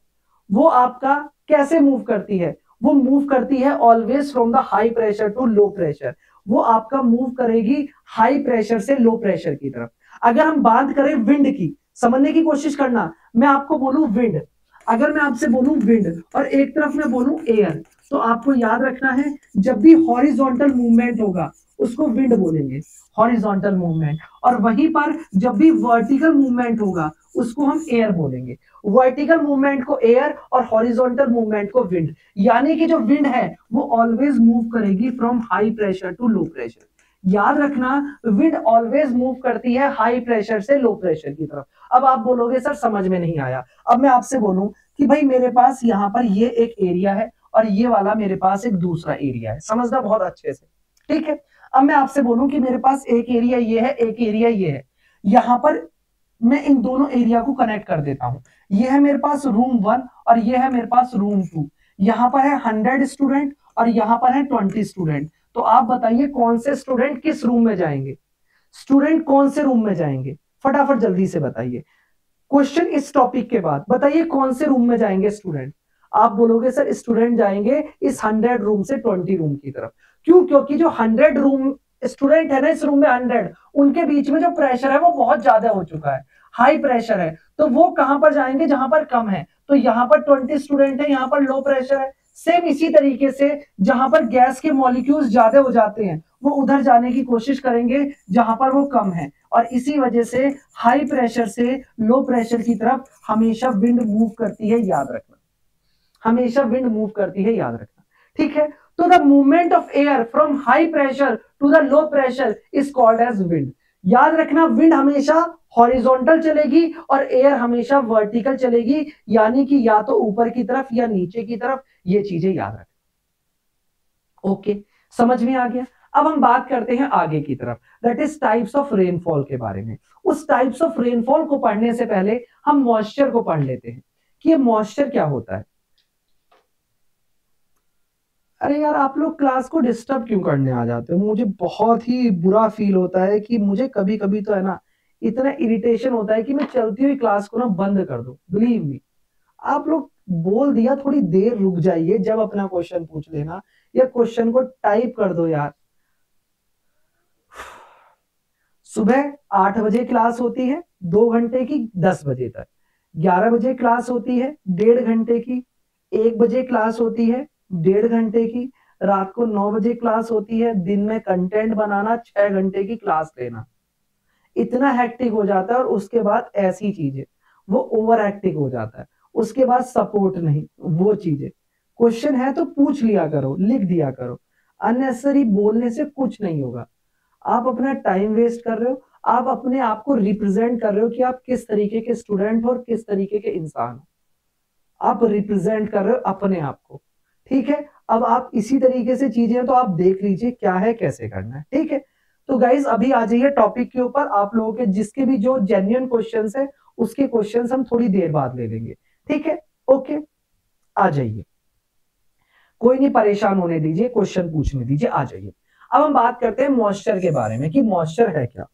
वो आपका कैसे मूव करती है, वो मूव करती है always from the high pressure to low pressure. वो आपका मूव करेगी हाई प्रेशर से लो प्रेशर की तरफ। अगर हम बात करें विंड की, समझने की कोशिश करना, मैं आपको बोलूं विंड, अगर मैं आपसे बोलूं विंड और एक तरफ मैं बोलूं एयर, तो आपको याद रखना है जब भी हॉरिजॉन्टल मूवमेंट होगा उसको विंड बोलेंगे, हॉरिजॉन्टल मूवमेंट, और वहीं पर जब भी वर्टिकल मूवमेंट होगा उसको हम एयर बोलेंगे। वर्टिकल मूवमेंट को एयर और हॉरिजॉन्टल मूवमेंट को विंड, यानी कि जो विंड है वो ऑलवेज मूव करेगी from high pressure to low pressure. याद रखना, विंड ऑलवेज मूव करती है हाई प्रेशर से लो प्रेशर की तरफ। अब आप बोलोगे सर समझ में नहीं आया। अब मैं आपसे बोलूं कि भाई मेरे पास यहाँ पर ये एक एरिया है और ये वाला मेरे पास एक दूसरा एरिया है, समझना बहुत अच्छे से, ठीक है। अब मैं आपसे बोलूं कि मेरे पास एक एरिया ये है, एक एरिया ये है, यहाँ पर मैं इन दोनों एरिया को कनेक्ट कर देता हूँ। ये है मेरे पास रूम वन और ये है मेरे पास रूम टू। यहाँ पर है हंड्रेड स्टूडेंट और यहाँ पर है ट्वेंटी स्टूडेंट। तो आप बताइए कौन से स्टूडेंट किस रूम में जाएंगे, स्टूडेंट कौन से रूम में जाएंगे, फटाफट जल्दी से बताइए। क्वेश्चन इस टॉपिक के बाद, बताइए कौन से रूम में जाएंगे स्टूडेंट। आप बोलोगे सर स्टूडेंट जाएंगे इस हंड्रेड रूम से ट्वेंटी रूम की तरफ। क्यों? क्योंकि जो हंड्रेड रूम स्टूडेंट है ना इस रूम में हंड्रेड, उनके बीच में जो प्रेशर है वो बहुत ज्यादा हो चुका है, हाई प्रेशर है, तो वो कहां पर जाएंगे जहां पर कम है। तो यहाँ पर ट्वेंटी स्टूडेंट है, यहाँ पर लो प्रेशर है। सेम इसी तरीके से जहां पर गैस के मॉलिक्यूल्स ज्यादा हो जाते हैं वो उधर जाने की कोशिश करेंगे जहां पर वो कम है, और इसी वजह से हाई प्रेशर से लो प्रेशर की तरफ हमेशा विंड मूव करती है, याद रखना, हमेशा विंड मूव करती है, याद रखना, ठीक है। तो the movement of air from high pressure to the low pressure is called as wind. याद रखना, विंड हमेशा हॉरिजॉन्टल चलेगी और एयर हमेशा वर्टिकल चलेगी, यानी कि या तो ऊपर की तरफ या नीचे की तरफ, ये चीजें याद रखना। ओके, समझ में आ गया। अब हम बात करते हैं आगे की तरफ, that is types of rainfall के बारे में। उस टाइप्स ऑफ रेनफॉल को पढ़ने से पहले हम मॉइस्चर को पढ़ लेते हैं कि ये मॉइस्चर क्या होता है। अरे यार, आप लोग क्लास को डिस्टर्ब क्यों करने आ जाते हो? मुझे बहुत ही बुरा फील होता है कि मुझे कभी कभी तो है ना इतना इरिटेशन होता है कि मैं चलती हुई क्लास को ना बंद कर दूं। बिलीव मी, आप लोग बोल दिया थोड़ी देर रुक जाइए, जब अपना क्वेश्चन पूछ लेना या क्वेश्चन को टाइप कर दो। यार सुबह आठ बजे क्लास होती है, दो घंटे की दस बजे तक, ग्यारह बजे क्लास होती है डेढ़ घंटे की, एक बजे क्लास होती है डेढ़ घंटे की, रात को नौ बजे क्लास होती है, दिन में कंटेंट बनाना, छह घंटे की क्लास लेना, इतना हैक्टिक हो जाता है। और उसके बाद ऐसी चीजें, वो ओवर हैक्टिक हो जाता है। उसके बाद सपोर्ट नहीं, वो चीजें, क्वेश्चन है तो पूछ लिया करो, लिख दिया करो, अननेसेसरी बोलने से कुछ नहीं होगा। आप अपना टाइम वेस्ट कर रहे हो, आप अपने आप को रिप्रेजेंट कर रहे हो कि आप किस तरीके के स्टूडेंट हो और किस तरीके के इंसान हो, आप रिप्रेजेंट कर रहे हो अपने आप को, ठीक है। अब आप इसी तरीके से चीजें तो आप देख लीजिए क्या है कैसे करना है, ठीक है। तो गाइज अभी आ जाइए टॉपिक के ऊपर, आप लोगों के जिसके भी जो जेन्युइन क्वेश्चंस है उसके क्वेश्चंस हम थोड़ी देर बाद ले लेंगे, ठीक है। ओके, आ जाइए, कोई नहीं परेशान होने दीजिए, क्वेश्चन पूछने दीजिए, आ जाइए। अब हम बात करते हैं मॉइस्चर के बारे में कि मॉइस्चर है क्या।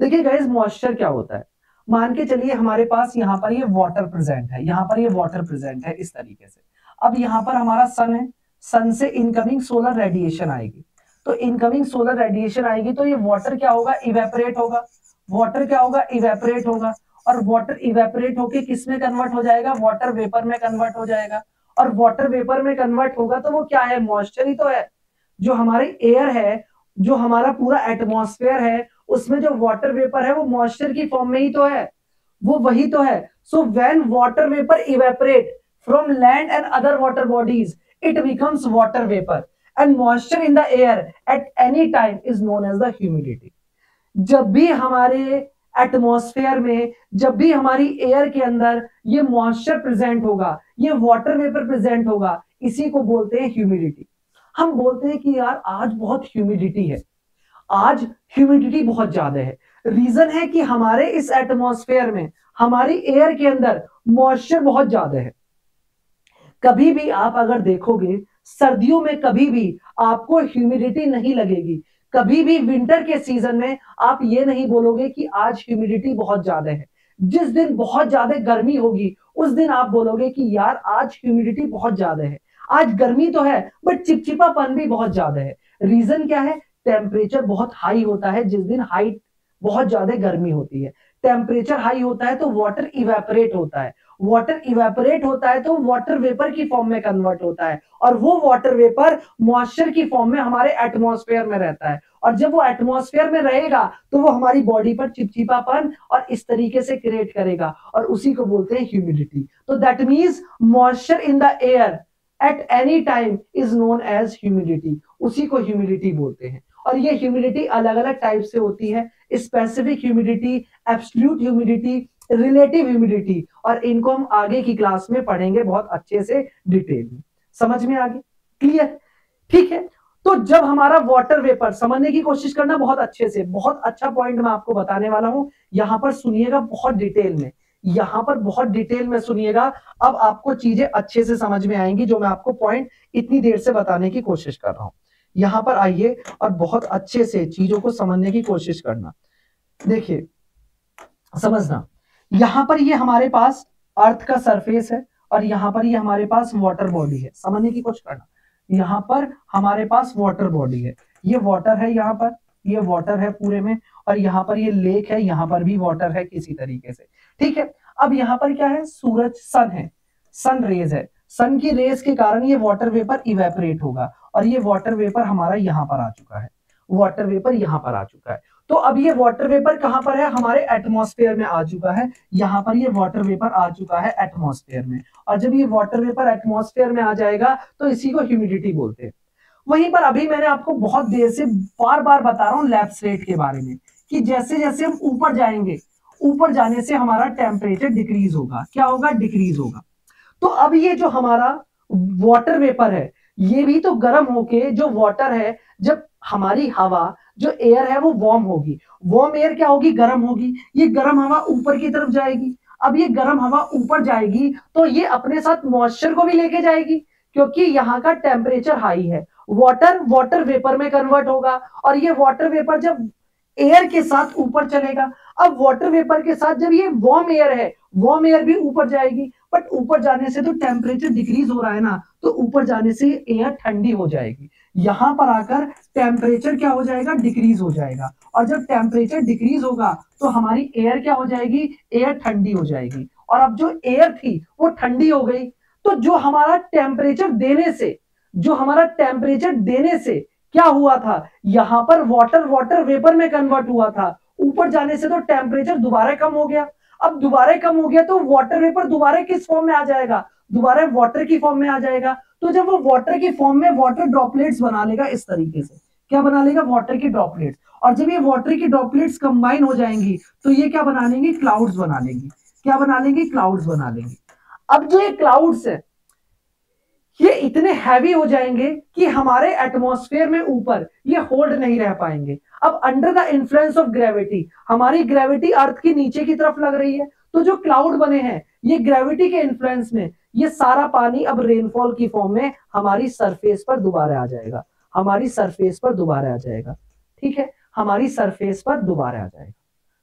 देखिए गाइज, मॉइस्चर क्या होता है, मान के चलिए हमारे पास यहाँ पर ये वाटर प्रेजेंट है, यहाँ पर ये वाटर प्रेजेंट है इस तरीके से। अब यहाँ पर हमारा सन है, सन से इनकमिंग सोलर रेडिएशन आएगी, तो इनकमिंग सोलर रेडिएशन आएगी तो ये वाटर क्या होगा, इवेपोरेट होगा। वाटर क्या होगा, इवेपोरेट होगा, और वाटर इवेपोरेट होके किस में कन्वर्ट हो जाएगा, वाटर वेपर में कन्वर्ट हो जाएगा, और वाटर वेपर में कन्वर्ट होगा तो वो क्या है, मॉइस्चर ही तो है। जो हमारी एयर है, जो हमारा पूरा एटमोस्फेयर है, उसमें जो वाटर वेपर है वो मॉइस्चर की फॉर्म में ही तो है, वो वही तो है। So when water vapour evaporate from land and other water bodies it becomes water vapor, and moisture in the air at any time is known as the humidity. जब भी हमारे एटमॉस्फेयर में, जब भी हमारी एयर के अंदर ये मॉइस्चर प्रेजेंट होगा, ये वाटर वेपर प्रेजेंट होगा, इसी को बोलते हैं ह्यूमिडिटी। हम बोलते हैं कि यार आज बहुत ह्यूमिडिटी है, आज ह्यूमिडिटी बहुत ज्यादा है। रीजन है कि हमारे इस एटमॉस्फेयर में, हमारी एयर के अंदर मॉइस्चर बहुत ज्यादा है। कभी भी आप अगर देखोगे सर्दियों में कभी भी आपको ह्यूमिडिटी नहीं लगेगी, कभी भी विंटर के सीजन में आप ये नहीं बोलोगे कि आज ह्यूमिडिटी बहुत ज्यादा है। जिस दिन बहुत ज्यादा गर्मी होगी उस दिन आप बोलोगे कि यार आज ह्यूमिडिटी बहुत ज्यादा है, आज गर्मी तो है बट चिपचिपापन भी बहुत ज्यादा है। रीजन क्या है, टेम्परेचर बहुत हाई होता है, जिस दिन हाई बहुत ज्यादा गर्मी होती है, टेम्परेचर हाई होता है तो वाटर इवेपोरेट होता है, वाटर इवेपोरेट होता है तो वाटर वेपर की फॉर्म में कन्वर्ट होता है, और वो वाटर वेपर मॉइस्चर की फॉर्म में हमारे एटमॉस्फेयर में रहता है, और जब वो एटमॉस्फेयर में रहेगा तो वो हमारी बॉडी पर चिपचिपापन और इस तरीके से क्रिएट करेगा, और उसी को बोलते हैं ह्यूमिडिटी। तो that means moisture in the air at any time is known as humidity, उसी को ह्यूमिडिटी बोलते हैं। और ये ह्यूमिडिटी अलग अलग टाइप से होती है, specific humidity, absolute humidity, relative humidity, और इनको हम आगे की क्लास में पढ़ेंगे बहुत अच्छे से डिटेल में। समझ में आ गई, क्लियर, ठीक है। तो जब हमारा वाटर वेपर, समझने की कोशिश करना बहुत अच्छे से, बहुत अच्छा पॉइंट मैं आपको बताने वाला हूं, यहाँ पर सुनिएगा बहुत डिटेल में, यहाँ पर बहुत डिटेल में सुनिएगा, अब आपको चीजें अच्छे से समझ में आएंगी जो मैं आपको पॉइंट इतनी देर से बताने की कोशिश कर रहा हूँ। यहाँ पर आइए और बहुत अच्छे से चीजों को समझने की कोशिश करना। देखिए, समझना, यहाँ पर ये हमारे पास अर्थ का सरफेस है और यहाँ पर ये हमारे पास वाटर बॉडी है। समझने की कोशिश करना, यहाँ पर हमारे पास वाटर बॉडी है, ये वाटर है, यहाँ पर ये वाटर है पूरे में, और यहाँ पर ये लेक है, यहाँ पर भी वाटर है किसी तरीके से, ठीक है। अब यहाँ पर क्या है, सूरज सन है, सन रेज है, सन की रेज के कारण ये वाटर वेपर इवेपोरेट होगा, और ये वाटर वेपर हमारा यहाँ पर आ चुका है, वाटर वेपर यहाँ पर आ चुका है। तो अब ये वाटर वेपर कहाँ पर है, हमारे एटमॉस्फेयर में आ चुका है, यहाँ पर ये वाटर वेपर आ चुका है एटमॉस्फेयर में, और जब ये वाटर वेपर एटमॉस्फेयर में आ जाएगा तो इसी को ह्यूमिडिटी बोलते हैं। वहीं पर अभी मैंने आपको बहुत देर से बार बार बता रहा हूँ लैप्स रेट के बारे में, कि जैसे जैसे हम ऊपर जाएंगे, ऊपर जाने से हमारा टेम्परेचर डिक्रीज होगा, क्या होगा, डिक्रीज होगा। तो अब ये जो हमारा वाटर वेपर है, ये भी तो गर्म होके, जो वाटर है, जब हमारी हवा जो एयर है वो वार्म होगी, वार्म एयर क्या होगी, गर्म होगी, ये गर्म हवा ऊपर की तरफ जाएगी। अब ये गर्म हवा ऊपर जाएगी तो ये अपने साथ मॉइस्चर को भी लेके जाएगी, क्योंकि यहाँ का टेम्परेचर हाई है। वाटर वाटर वेपर में कन्वर्ट होगा, और ये वाटर वेपर जब एयर के साथ ऊपर चलेगा, अब वाटर वेपर के साथ जब ये वार्म एयर है, वार्म एयर भी ऊपर जाएगी, बट ऊपर जाने से तो टेम्परेचर डिक्रीज हो रहा है ना, तो ऊपर जाने से एयर ठंडी हो जाएगी, यहाँ पर आकर टेम्परेचर क्या हो जाएगा, डिक्रीज हो जाएगा, और जब टेम्परेचर डिक्रीज होगा तो हमारी एयर क्या हो जाएगी, एयर ठंडी हो जाएगी, और अब जो एयर थी वो ठंडी हो गई। तो जो हमारा टेम्परेचर देने से, जो हमारा टेम्परेचर देने से क्या हुआ था, यहाँ पर वाटर वाटर वेपर में कन्वर्ट हुआ था, ऊपर जाने से तो टेम्परेचर दोबारा कम हो गया। अब दोबारा कम हो गया तो वाटर वेपर दोबारा किस फॉर्म में आ जाएगा, दोबारा वाटर की फॉर्म में आ जाएगा। तो जब वो वाटर की फॉर्म में वाटर ड्रॉपलेट्स बना लेगा, इस तरीके से क्या बना लेगा, वाटर की ड्रॉपलेट्स, और जब ये वाटर की ड्रॉपलेट्स कंबाइन हो जाएंगी तो ये क्या बना लेंगे, क्लाउड्स बना लेंगी, क्या बना लेंगी, क्लाउड्स बना लेंगी। अब जो ये क्लाउड्स है ये इतने हैवी हो जाएंगे कि हमारे एटमॉस्फेयर में ऊपर ये होल्ड नहीं रह पाएंगे। अब under the influence of gravity, हमारी ग्रेविटी अर्थ की नीचे की तरफ लग रही है, तो जो क्लाउड बने हैं ये ग्रेविटी के इन्फ्लुएंस में ये सारा पानी अब रेनफॉल की फॉर्म में हमारी सरफेस पर दोबारा आ जाएगा, हमारी सरफेस पर दोबारा आ जाएगा, ठीक है, हमारी सरफेस पर दोबारा आ जाएगा।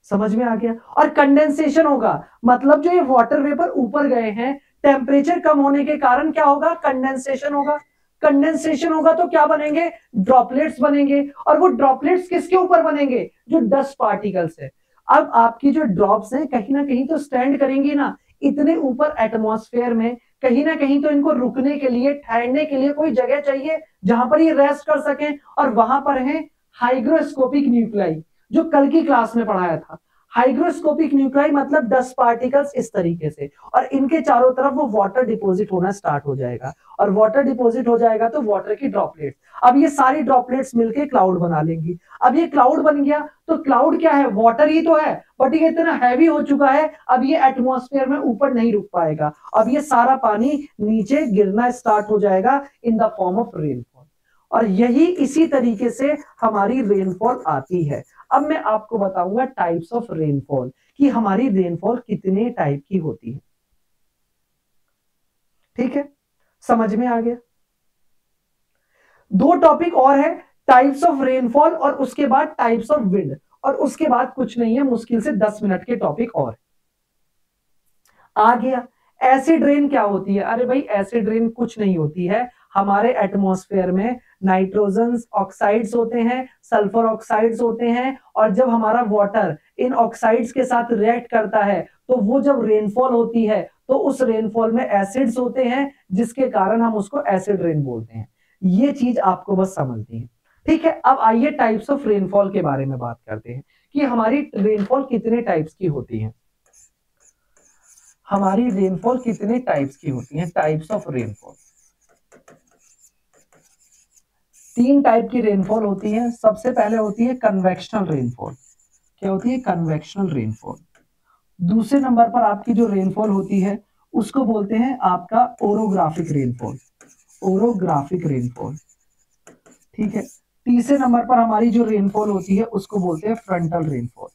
समझ में आ गया। और कंडेंसेशन होगा, मतलब जो ये वाटर वेपर ऊपर गए हैं, टेम्परेचर कम होने के कारण क्या होगा, कंडेंसेशन होगा, कंडेंसेशन होगा तो क्या बनेंगे, ड्रॉपलेट्स बनेंगे, और वो ड्रॉपलेट्स किसके ऊपर बनेंगे, जो डस्ट पार्टिकल्स है। अब आपकी जो ड्रॉप्स हैं कहीं ना कहीं तो स्टैंड करेंगी ना, इतने ऊपर एटमॉस्फेयर में कहीं ना कहीं तो इनको रुकने के लिए, ठहरने के लिए कोई जगह चाहिए जहां पर ये रेस्ट कर सके, और वहां पर है हाइग्रोस्कोपिक न्यूक्लियाई, जो कल की क्लास में पढ़ाया था। हाइग्रोस्कोपिक न्यूक्लियाई मतलब डस्ट पार्टिकल्स इस तरीके से, और इनके चारों तरफ वो वाटर डिपॉजिट होना स्टार्ट हो जाएगा, और वाटर डिपॉजिट हो जाएगा तो वाटर की ड्रॉपलेट्स, अब ये सारी ड्रॉपलेट्स मिलके क्लाउड बना लेंगी। अब ये क्लाउड बन गया तो क्लाउड क्या है, वाटर ही तो है, बट ये इतना हैवी हो चुका है, अब ये एटमॉस्फेयर में ऊपर नहीं रुक पाएगा, अब ये सारा पानी नीचे गिरना स्टार्ट हो जाएगा in the form of rainfall, और यही इसी तरीके से हमारी रेनफॉल आती है। अब मैं आपको बताऊंगा टाइप्स ऑफ रेनफॉल, कि हमारी रेनफॉल कितने टाइप की होती है, ठीक है, समझ में आ गया। दो टॉपिक और है, टाइप्स ऑफ रेनफॉल और उसके बाद टाइप्स ऑफ विंड, और उसके बाद कुछ नहीं है, मुश्किल से दस मिनट के टॉपिक और आ गया। एसिड रेन क्या होती है, अरे भाई एसिड रेन कुछ नहीं होती है, हमारे एटमॉस्फेयर में नाइट्रोजन ऑक्साइड्स होते हैं, सल्फर ऑक्साइड्स होते हैं, और जब हमारा वाटर इन ऑक्साइड्स के साथ रिएक्ट करता है तो वो जब रेनफॉल होती है तो उस रेनफॉल में एसिड्स होते हैं, जिसके कारण हम उसको एसिड रेन बोलते हैं। ये चीज आपको बस समझनी है, ठीक है। अब आइए टाइप्स ऑफ रेनफॉल के बारे में बात करते हैं, कि हमारी रेनफॉल कितने टाइप्स की होती है, हमारी रेनफॉल कितने टाइप्स की होती है। टाइप्स ऑफ रेनफॉल तीन टाइप की रेनफॉल होती है। सबसे पहले होती है कन्वेक्शनल रेनफॉल, क्या होती है, कन्वेक्शनल रेनफॉल। दूसरे नंबर पर आपकी जो रेनफॉल होती है उसको बोलते हैं आपका ओरोग्राफिक रेनफॉल, ओरोग्राफिक रेनफॉल, ठीक है। तीसरे नंबर पर हमारी जो रेनफॉल होती है उसको बोलते हैं फ्रंटल रेनफॉल,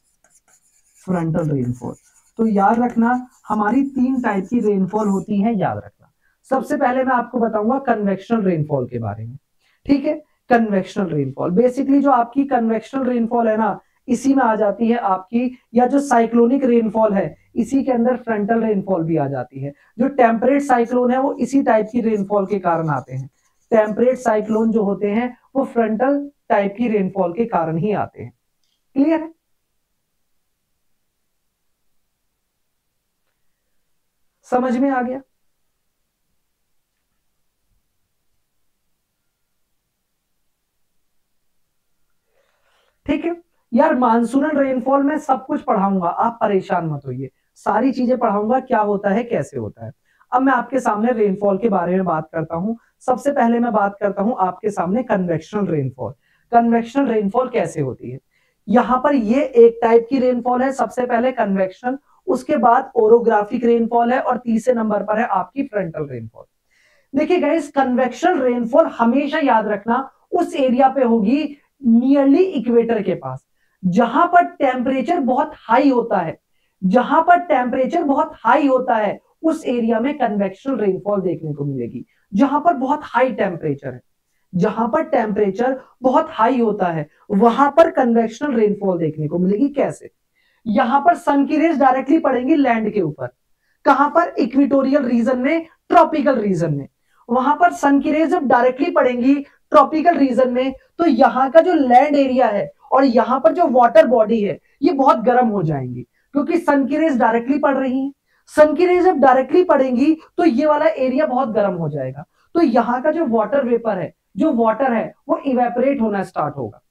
फ्रंटल रेनफॉल। तो याद रखना हमारी तीन टाइप की रेनफॉल होती है, याद रखना। सबसे पहले मैं आपको बताऊंगा कन्वेक्शनल रेनफॉल के बारे में, ठीक है। कन्वेक्शनल रेनफॉल बेसिकली जो आपकी कन्वेक्शनल रेनफॉल है ना, इसी में आ जाती है आपकी, या जो साइक्लोनिक रेनफॉल है इसी के अंदर फ्रंटल रेनफॉल भी आ जाती है। जो टेम्परेट साइक्लोन है वो इसी टाइप की रेनफॉल के कारण आते हैं। टेम्परेट साइक्लोन जो होते हैं वो फ्रंटल टाइप की रेनफॉल के कारण ही आते हैं। क्लियर है? समझ में आ गया? ठीक है यार, मानसूनल रेनफॉल में सब कुछ पढ़ाऊंगा, आप परेशान मत होइए, सारी चीजें पढ़ाऊंगा क्या होता है कैसे होता है। अब मैं आपके सामने रेनफॉल के बारे में बात करता हूं। सबसे पहले मैं बात करता हूं आपके सामने कन्वेक्शनल रेनफॉल। कन्वेक्शनल रेनफॉल कैसे होती है? यहाँ पर ये एक टाइप की रेनफॉल है, सबसे पहले कन्वेक्शन, उसके बाद ओरोग्राफिक रेनफॉल है और तीसरे नंबर पर है आपकी फ्रंटल रेनफॉल। देखिए गाइस, कन्वेक्शनल रेनफॉल हमेशा याद रखना उस एरिया पे होगी नियरली इक्वेटर के पास, जहां पर टेम्परेचर बहुत हाई होता है। जहां पर टेम्परेचर बहुत हाई होता है उस एरिया में कन्वेक्शनल रेनफॉल देखने को मिलेगी। जहां पर बहुत हाई टेम्परेचर है, जहां पर टेम्परेचर बहुत हाई होता है वहां पर कन्वेक्शनल रेनफॉल देखने को मिलेगी। कैसे? यहां पर सन की रेज डायरेक्टली पड़ेंगी लैंड के ऊपर। कहां पर? इक्वेटोरियल रीजन में, ट्रॉपिकल रीजन में। वहां पर सन की रेज जब डायरेक्टली पड़ेंगी ट्रॉपिकल रीजन में, तो यहाँ का जो लैंड एरिया है और यहाँ पर जो वाटर बॉडी है ये बहुत गर्म हो जाएंगी, क्योंकि सन की रेज डायरेक्टली पड़ रही है। सन की रेज जब डायरेक्टली पड़ेंगी तो ये वाला एरिया बहुत गर्म हो जाएगा, तो यहाँ का जो वाटर वेपर है, जो वाटर है वो इवेपोरेट होना स्टार्ट होगा।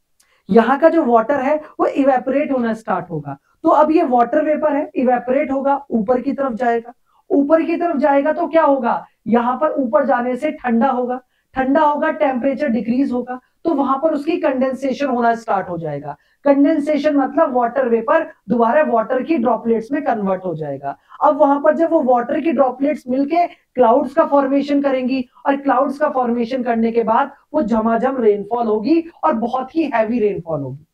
यहाँ का जो वाटर है वो इवेपोरेट होना स्टार्ट होगा। तो अब ये वाटर वेपर है, इवेपोरेट होगा, ऊपर की तरफ जाएगा। ऊपर की तरफ जाएगा तो क्या होगा? यहाँ पर ऊपर जाने से ठंडा होगा, ठंडा होगा, टेम्परेचर डिक्रीज होगा, तो वहां पर उसकी कंडेंसेशन होना स्टार्ट हो जाएगा। कंडेंसेशन मतलब वाटर वेपर दोबारा वाटर की ड्रॉपलेट्स में कन्वर्ट हो जाएगा। अब वहां पर जब वो वाटर की ड्रॉपलेट्स मिलके क्लाउड्स का फॉर्मेशन करेंगी, और क्लाउड्स का फॉर्मेशन करने के बाद वो झमाझम रेनफॉल होगी और बहुत ही हैवी रेनफॉल होगी।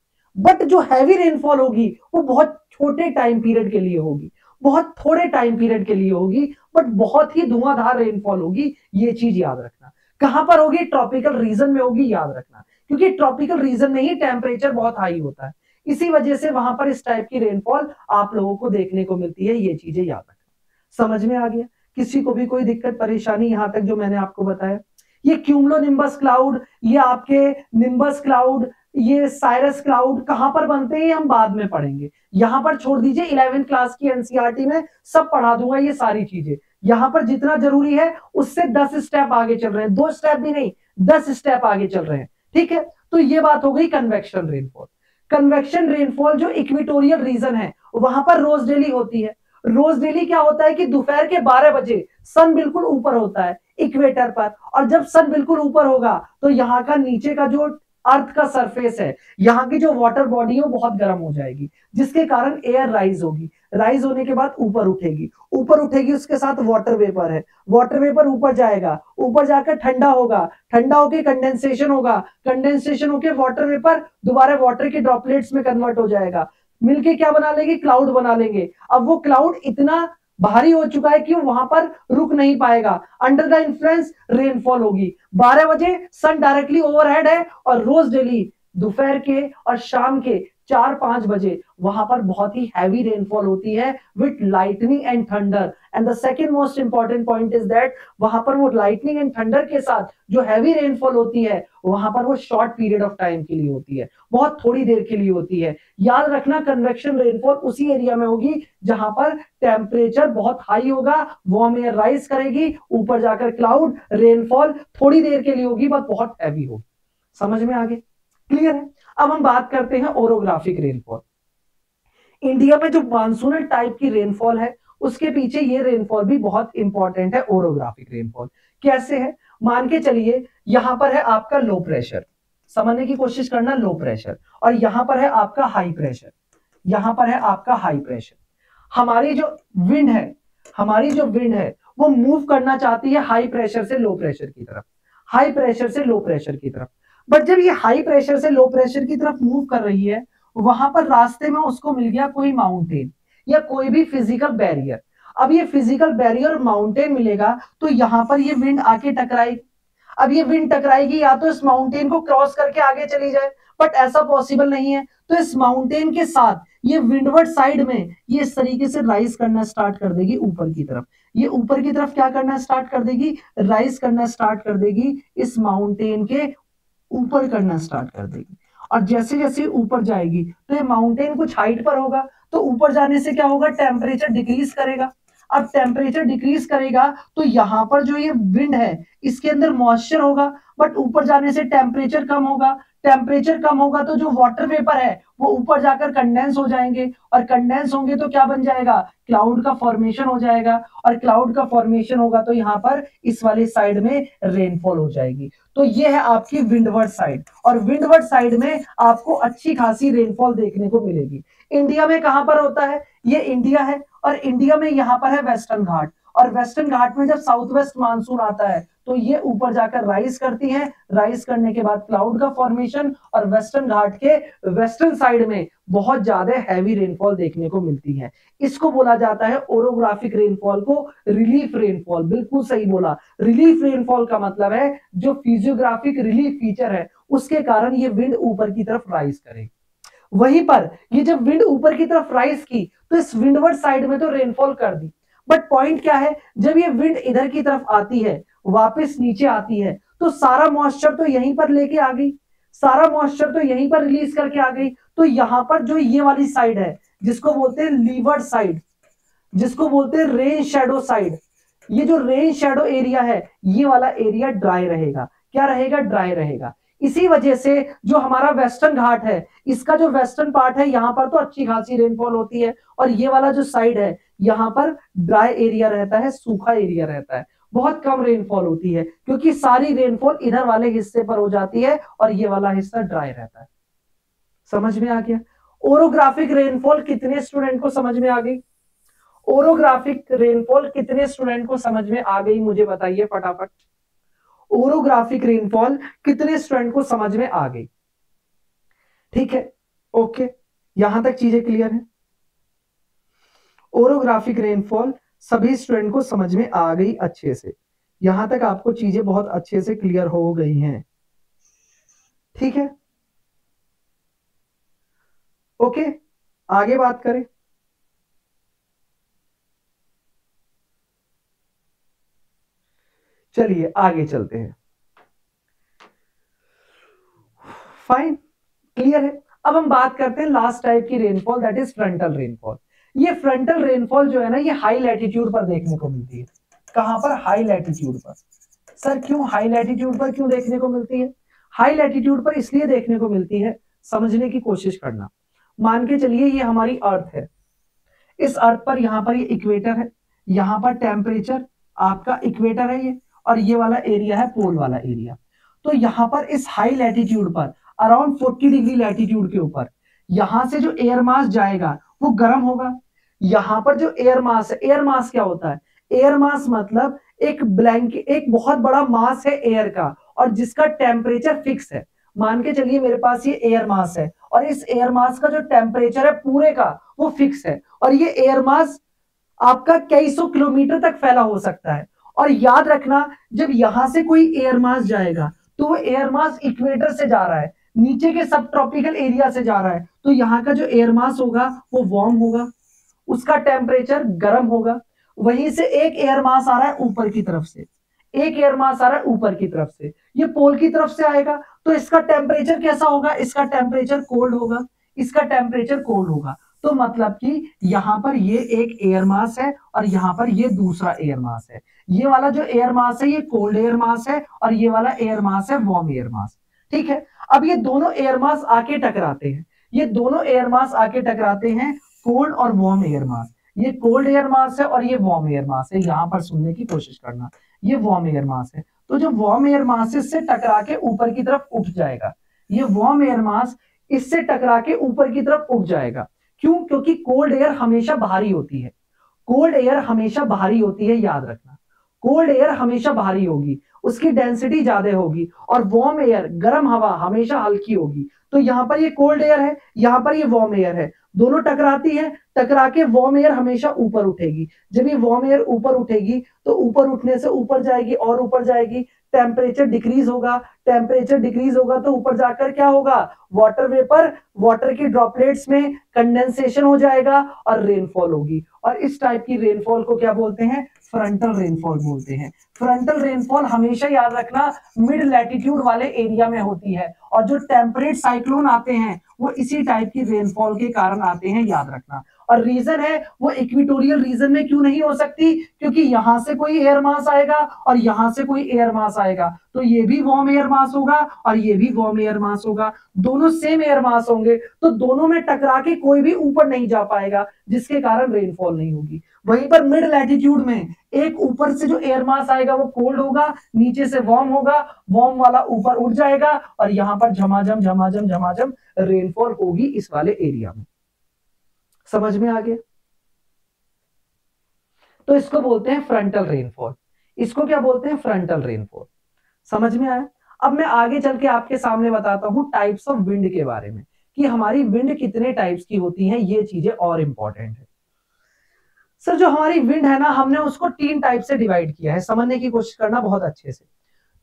बट जो हैवी रेनफॉल होगी वो बहुत छोटे टाइम पीरियड के लिए होगी, बहुत थोड़े टाइम पीरियड के लिए होगी, बट बहुत ही धुआंधार रेनफॉल होगी। ये चीज याद रखना। कहां पर होगी? ट्रॉपिकल रीजन में होगी, याद रखना, क्योंकि ट्रॉपिकल रीजन में ही टेम्परेचर बहुत हाई होता है, इसी वजह से वहां पर इस टाइप की रेनफॉल आप लोगों को देखने को मिलती है। ये चीजें याद रखना। समझ में आ गया? किसी को भी कोई दिक्कत परेशानी यहाँ तक जो मैंने आपको बताया? ये क्यूम्लो निम्बस क्लाउड, ये आपके निम्बस क्लाउड, ये साइरस क्लाउड कहां पर बनते हैं हम बाद में पढ़ेंगे। यहाँ पर छोड़ दीजिए, इलेवेंथ क्लास की एनसीईआरटी में सब पढ़ा दूंगा ये सारी चीजें। यहाँ पर जितना जरूरी है उससे दस स्टेप आगे चल रहे हैं, दो स्टेप भी नहीं, दस स्टेप आगे चल रहे हैं। ठीक है, तो ये बात हो गई कन्वेक्शन रेनफॉल। कन्वेक्शन रेनफॉल जो इक्वेटोरियल रीजन है वहां पर रोज डेली होती है। रोज डेली क्या होता है कि दोपहर के बारह बजे सन बिल्कुल ऊपर होता है इक्वेटर पर, और जब सन बिल्कुल ऊपर होगा तो यहाँ का नीचे का जो अर्थ का सरफेस है, यहाँ की जो वाटर बॉडी है वो बहुत गर्म हो जाएगी, जिसके कारण एयर राइज होगी। राइज होने के बाद ऊपर उठेगी, ऊपर उठेगी उसके साथ वाटर वेपर है, वाटर वेपर ऊपर जाएगा, ऊपर जाकर ठंडा होगा, ठंडा होके कंडेंसेशन होगा, कंडेंसेशन होके वाटर वेपर दोबारा वाटर के ड्रॉपलेट्स में कन्वर्ट हो जाएगा, मिलके क्या बना लेंगे? क्लाउड बना लेंगे। अब वो क्लाउड इतना भारी हो चुका है कि वहां पर रुक नहीं पाएगा, अंडर द इन्फ्लुएंस रेनफॉल होगी। बारह बजे सन डायरेक्टली ओवरहेड है, और रोज डेली दोपहर के और शाम के चार पांच बजे वहां पर बहुत ही हैवी रेनफॉल होती है with lightning and thunder. And the second most important point is that वहां पर वो लाइटनिंग एंड थंडर के साथ जो हैवी रेनफॉल होती है वहां पर वो शॉर्ट पीरियड ऑफ टाइम के लिए होती है, बहुत थोड़ी देर के लिए होती है। याद रखना, कन्वेक्शन रेनफॉल उसी एरिया में होगी जहां पर टेम्परेचर बहुत हाई होगा, वार्म एयर राइज करेगी, ऊपर जाकर क्लाउड, रेनफॉल थोड़ी देर के लिए होगी बट बहुत हैवी होगी। समझ में आ गए? क्लियर है? अब हम बात करते हैं ओरोग्राफिक रेनफॉल। इंडिया में जो मानसूनल टाइप की रेनफॉल है उसके पीछे ये रेनफॉल भी बहुत इंपॉर्टेंट है। ओरोग्राफिक रेनफॉल कैसे है? मान के चलिए यहां पर है आपका लो प्रेशर, समझने की कोशिश करना लो प्रेशर, और यहां पर है आपका हाई प्रेशर, यहां पर है आपका हाई प्रेशर। हमारी जो विंड है, हमारी जो विंड है वो मूव करना चाहती है हाई प्रेशर से लो प्रेशर की तरफ, हाई प्रेशर से लो प्रेशर की तरफ। बट जब ये हाई प्रेशर से लो प्रेशर की तरफ मूव कर रही है, वहां पर रास्ते में उसको मिल गया कोई माउंटेन या कोई भी फिजिकल बैरियर। अब ये फिजिकल बैरियर माउंटेन मिलेगा तो यहाँ पर ये विंड आके टकराएगी। अब ये विंड टकराएगी या तो इस माउंटेन को क्रॉस करके आगे चली जाए, बट ऐसा पॉसिबल नहीं है, तो इस माउंटेन के साथ ये विंडवर्ड साइड में ये इस तरीके से राइज करना स्टार्ट कर देगी ऊपर की तरफ। ये ऊपर की तरफ क्या करना स्टार्ट कर देगी? राइज करना स्टार्ट कर देगी इस माउंटेन के ऊपर करना स्टार्ट कर देगी और जैसे जैसे ऊपर जाएगी तो ये माउंटेन कुछ हाइट पर होगा तो ऊपर जाने से क्या होगा, टेम्परेचर डिक्रीज करेगा। अब टेम्परेचर डिक्रीज करेगा तो यहाँ पर जो ये विंड है इसके अंदर मॉइस्चर होगा, बट ऊपर जाने से टेम्परेचर कम होगा। टेम्परेचर कम होगा तो जो वाटर वेपर है वो ऊपर जाकर कंडेंस हो जाएंगे और कंडेंस होंगे तो क्या बन जाएगा, क्लाउड का फॉर्मेशन हो जाएगा और क्लाउड का फॉर्मेशन होगा तो यहाँ पर इस वाली साइड में रेनफॉल हो जाएगी। तो ये है आपकी विंडवर्ड साइड और विंडवर्ड साइड में आपको अच्छी खासी रेनफॉल देखने को मिलेगी। इंडिया में कहाँ पर होता है, ये इंडिया है और इंडिया में यहाँ पर है वेस्टर्न घाट और वेस्टर्न घाट में जब साउथ वेस्ट मानसून आता है तो ये ऊपर जाकर राइज करती है, राइज करने के बाद क्लाउड का फॉर्मेशन और वेस्टर्न घाट के वेस्टर्न साइड में बहुत ज्यादा हैवी रेनफॉल देखने को मिलती है। इसको बोला जाता है ओरोग्राफिक रेनफॉल को रिलीफ रेनफॉल। बिल्कुल सही बोला, रिलीफ रेनफॉल का मतलब है जो फिजियोग्राफिक रिलीफ फीचर है उसके कारण ये विंड ऊपर की तरफ राइज करेगी। वहीं पर ये जब विंड ऊपर की तरफ राइज की तो इस विंडवर्ड साइड में तो रेनफॉल कर दी, बट पॉइंट क्या है, जब ये विंड इधर की तरफ आती है वापस नीचे आती है तो सारा मॉइस्चर तो यहीं पर लेके आ गई, सारा मॉइस्चर तो यहीं पर रिलीज करके आ गई। तो यहाँ पर जो ये वाली साइड है जिसको बोलते हैं लीवर्ड साइड, जिसको बोलते हैं रेन शेडो साइड, ये जो रेन शेडो एरिया है ये वाला एरिया ड्राई रहेगा। क्या रहेगा, ड्राई रहेगा। इसी वजह से जो हमारा वेस्टर्न घाट है इसका जो वेस्टर्न पार्ट है यहाँ पर तो अच्छी खासी रेनफॉल होती है और ये वाला जो साइड है यहाँ पर ड्राई एरिया रहता है, सूखा एरिया रहता है, बहुत कम रेनफॉल होती है क्योंकि सारी रेनफॉल इधर वाले हिस्से पर हो जाती है और ये वाला हिस्सा ड्राई रहता है। समझ में आ गया ओरोग्राफिक रेनफॉल, कितने स्टूडेंट को समझ में आ गई ओरोग्राफिक रेनफॉल, कितने स्टूडेंट को समझ में आ गई मुझे बताइए फटाफट। ओरोग्राफिक रेनफॉल कितने स्टूडेंट को समझ में आ गई? ठीक है, ओके, यहां तक चीजें क्लियर है। ओरोग्राफिक रेनफॉल सभी स्टूडेंट को समझ में आ गई अच्छे से, यहां तक आपको चीजें बहुत अच्छे से क्लियर हो गई हैं। ठीक है, ओके, आगे बात करें। चलिए आगे चलते हैं। फाइन, क्लियर है। अब हम बात करते हैं लास्ट टाइप की rainfall, that is फ्रंटल rainfall. ये फ्रंटल रेनफॉल जो है ना ये हाई लैटिट्यूड पर देखने को मिलती है। कहां पर? हाई लैटिट्यूड पर। सर क्यों हाई लैटिट्यूड पर क्यों देखने को मिलती है? हाई लैटिट्यूड पर इसलिए देखने को मिलती है, समझने की कोशिश करना, मान के चलिए ये हमारी अर्थ है, इस अर्थ पर यहाँ पर ये इक्वेटर है, यहाँ पर टेम्परेचर आपका इक्वेटर है ये, और ये वाला एरिया है पोल वाला एरिया। तो यहाँ पर इस हाई लैटिट्यूड पर अराउंड फोर्टी डिग्री लैटिट्यूड के ऊपर यहाँ से जो एयर मास जाएगा वो गर्म होगा। यहाँ पर जो एयर मास है, एयर मास क्या होता है? एयर मास मतलब एक ब्लैंकेट, एक बहुत बड़ा मास है एयर का और जिसका टेम्परेचर फिक्स है। मान के चलिए मेरे पास ये एयर मास है और इस एयर मास का जो टेम्परेचर है पूरे का वो फिक्स है और ये एयर मास आपका कई सौ किलोमीटर तक फैला हो सकता है। और याद रखना जब यहां से कोई एयर मास जाएगा तो वो एयर मास इक्वेटर से जा रहा है, नीचे के सब ट्रॉपिकल एरिया से जा रहा है, तो यहाँ का जो एयर मास होगा वो वार्म होगा, उसका टेम्परेचर गर्म होगा। वहीं से एक एयर मास आ रहा है ऊपर की तरफ से, एक एयर मास आ रहा है ऊपर की तरफ से, ये पोल की तरफ से आएगा तो इसका टेम्परेचर कैसा होगा? इसका टेम्परेचर कोल्ड होगा, इसका टेम्परेचर कोल्ड होगा। तो मतलब कि यहाँ पर ये एक एयर मास है और यहाँ पर ये दूसरा एयर मास है। ये वाला जो एयर मास है ये कोल्ड एयर मास है और ये वाला एयर मास है वार्म एयर मास। ठीक है, अब ये दोनों एयर मास आके टकराते हैं, ये दोनों एयर मास आके टकराते हैं, कोल्ड और वार्म एयर मास। ये कोल्ड एयर मास है और ये वार्म एयर मास है, यहाँ पर सुनने की कोशिश करना, ये वार्म एयर मास है। तो जो वार्म एयर मास इससे टकरा के ऊपर की तरफ उठ जाएगा, ये वार्म एयर मास इससे टकरा के ऊपर की तरफ उठ जाएगा। क्यों? क्योंकि कोल्ड एयर हमेशा भारी होती है, कोल्ड एयर हमेशा भारी होती है, याद रखना, कोल्ड एयर हमेशा भारी होगी, उसकी डेंसिटी ज्यादा होगी और वार्म एयर, गर्म हवा हमेशा हल्की होगी। तो यहाँ पर ये कोल्ड एयर है, यहाँ पर ये वार्म एयर है, दोनों टकराती है, टकरा के वार्म एयर हमेशा ऊपर उठेगी। जब ये वार्म एयर ऊपर उठेगी तो ऊपर उठने से ऊपर जाएगी और ऊपर जाएगी, टेम्परेचर डिक्रीज होगा, टेम्परेचर डिक्रीज होगा तो ऊपर जाकर क्या होगा, वाटर वेपर, वाटर के ड्रॉपलेट्स में कंडेंसेशन हो जाएगा और रेनफॉल होगी। और इस टाइप की रेनफॉल को क्या बोलते हैं, फ्रंटल रेनफॉल बोलते हैं। फ्रंटल रेनफॉल हमेशा याद रखना मिड लैटिट्यूड वाले एरिया में होती है, और जो टेम्परेट साइक्लोन आते हैं वो इसी टाइप की रेनफॉल के कारण आते हैं, याद रखना। और रीजन है वो इक्वेटोरियल रीजन में क्यों नहीं हो सकती, क्योंकि यहां से कोई एयर मास आएगा और यहां से कोई एयर मास आएगा, तो ये भी वार्म एयर मास होगा और ये भी वार्म एयर मास होगा, दोनों सेम एयर मास होंगे, तो दोनों में टकरा के कोई भी ऊपर नहीं जा पाएगा, जिसके कारण रेनफॉल नहीं होगी। वहीं पर मिड लैटिट्यूड में एक ऊपर से जो एयर मास आएगा वो कोल्ड होगा, नीचे से वार्म होगा, वार्म वाला ऊपर उठ जाएगा और यहाँ पर झमाझम झमाझम झमाझम रेनफॉल होगी इस वाले एरिया में। समझ में आ गया? तो इसको बोलते हैं फ्रंटल रेनफॉल, इसको क्या बोलते हैं, फ्रंटल रेनफॉल। समझ में आया? अब मैं आगे चल के आपके सामने बताता हूं टाइप्स ऑफ विंड के बारे में कि हमारी विंड कितने टाइप्स की होती है, ये चीजें और इंपॉर्टेंट है। सर जो हमारी विंड है ना, हमने उसको तीन टाइप से डिवाइड किया है, समझने की कोशिश करना बहुत अच्छे से।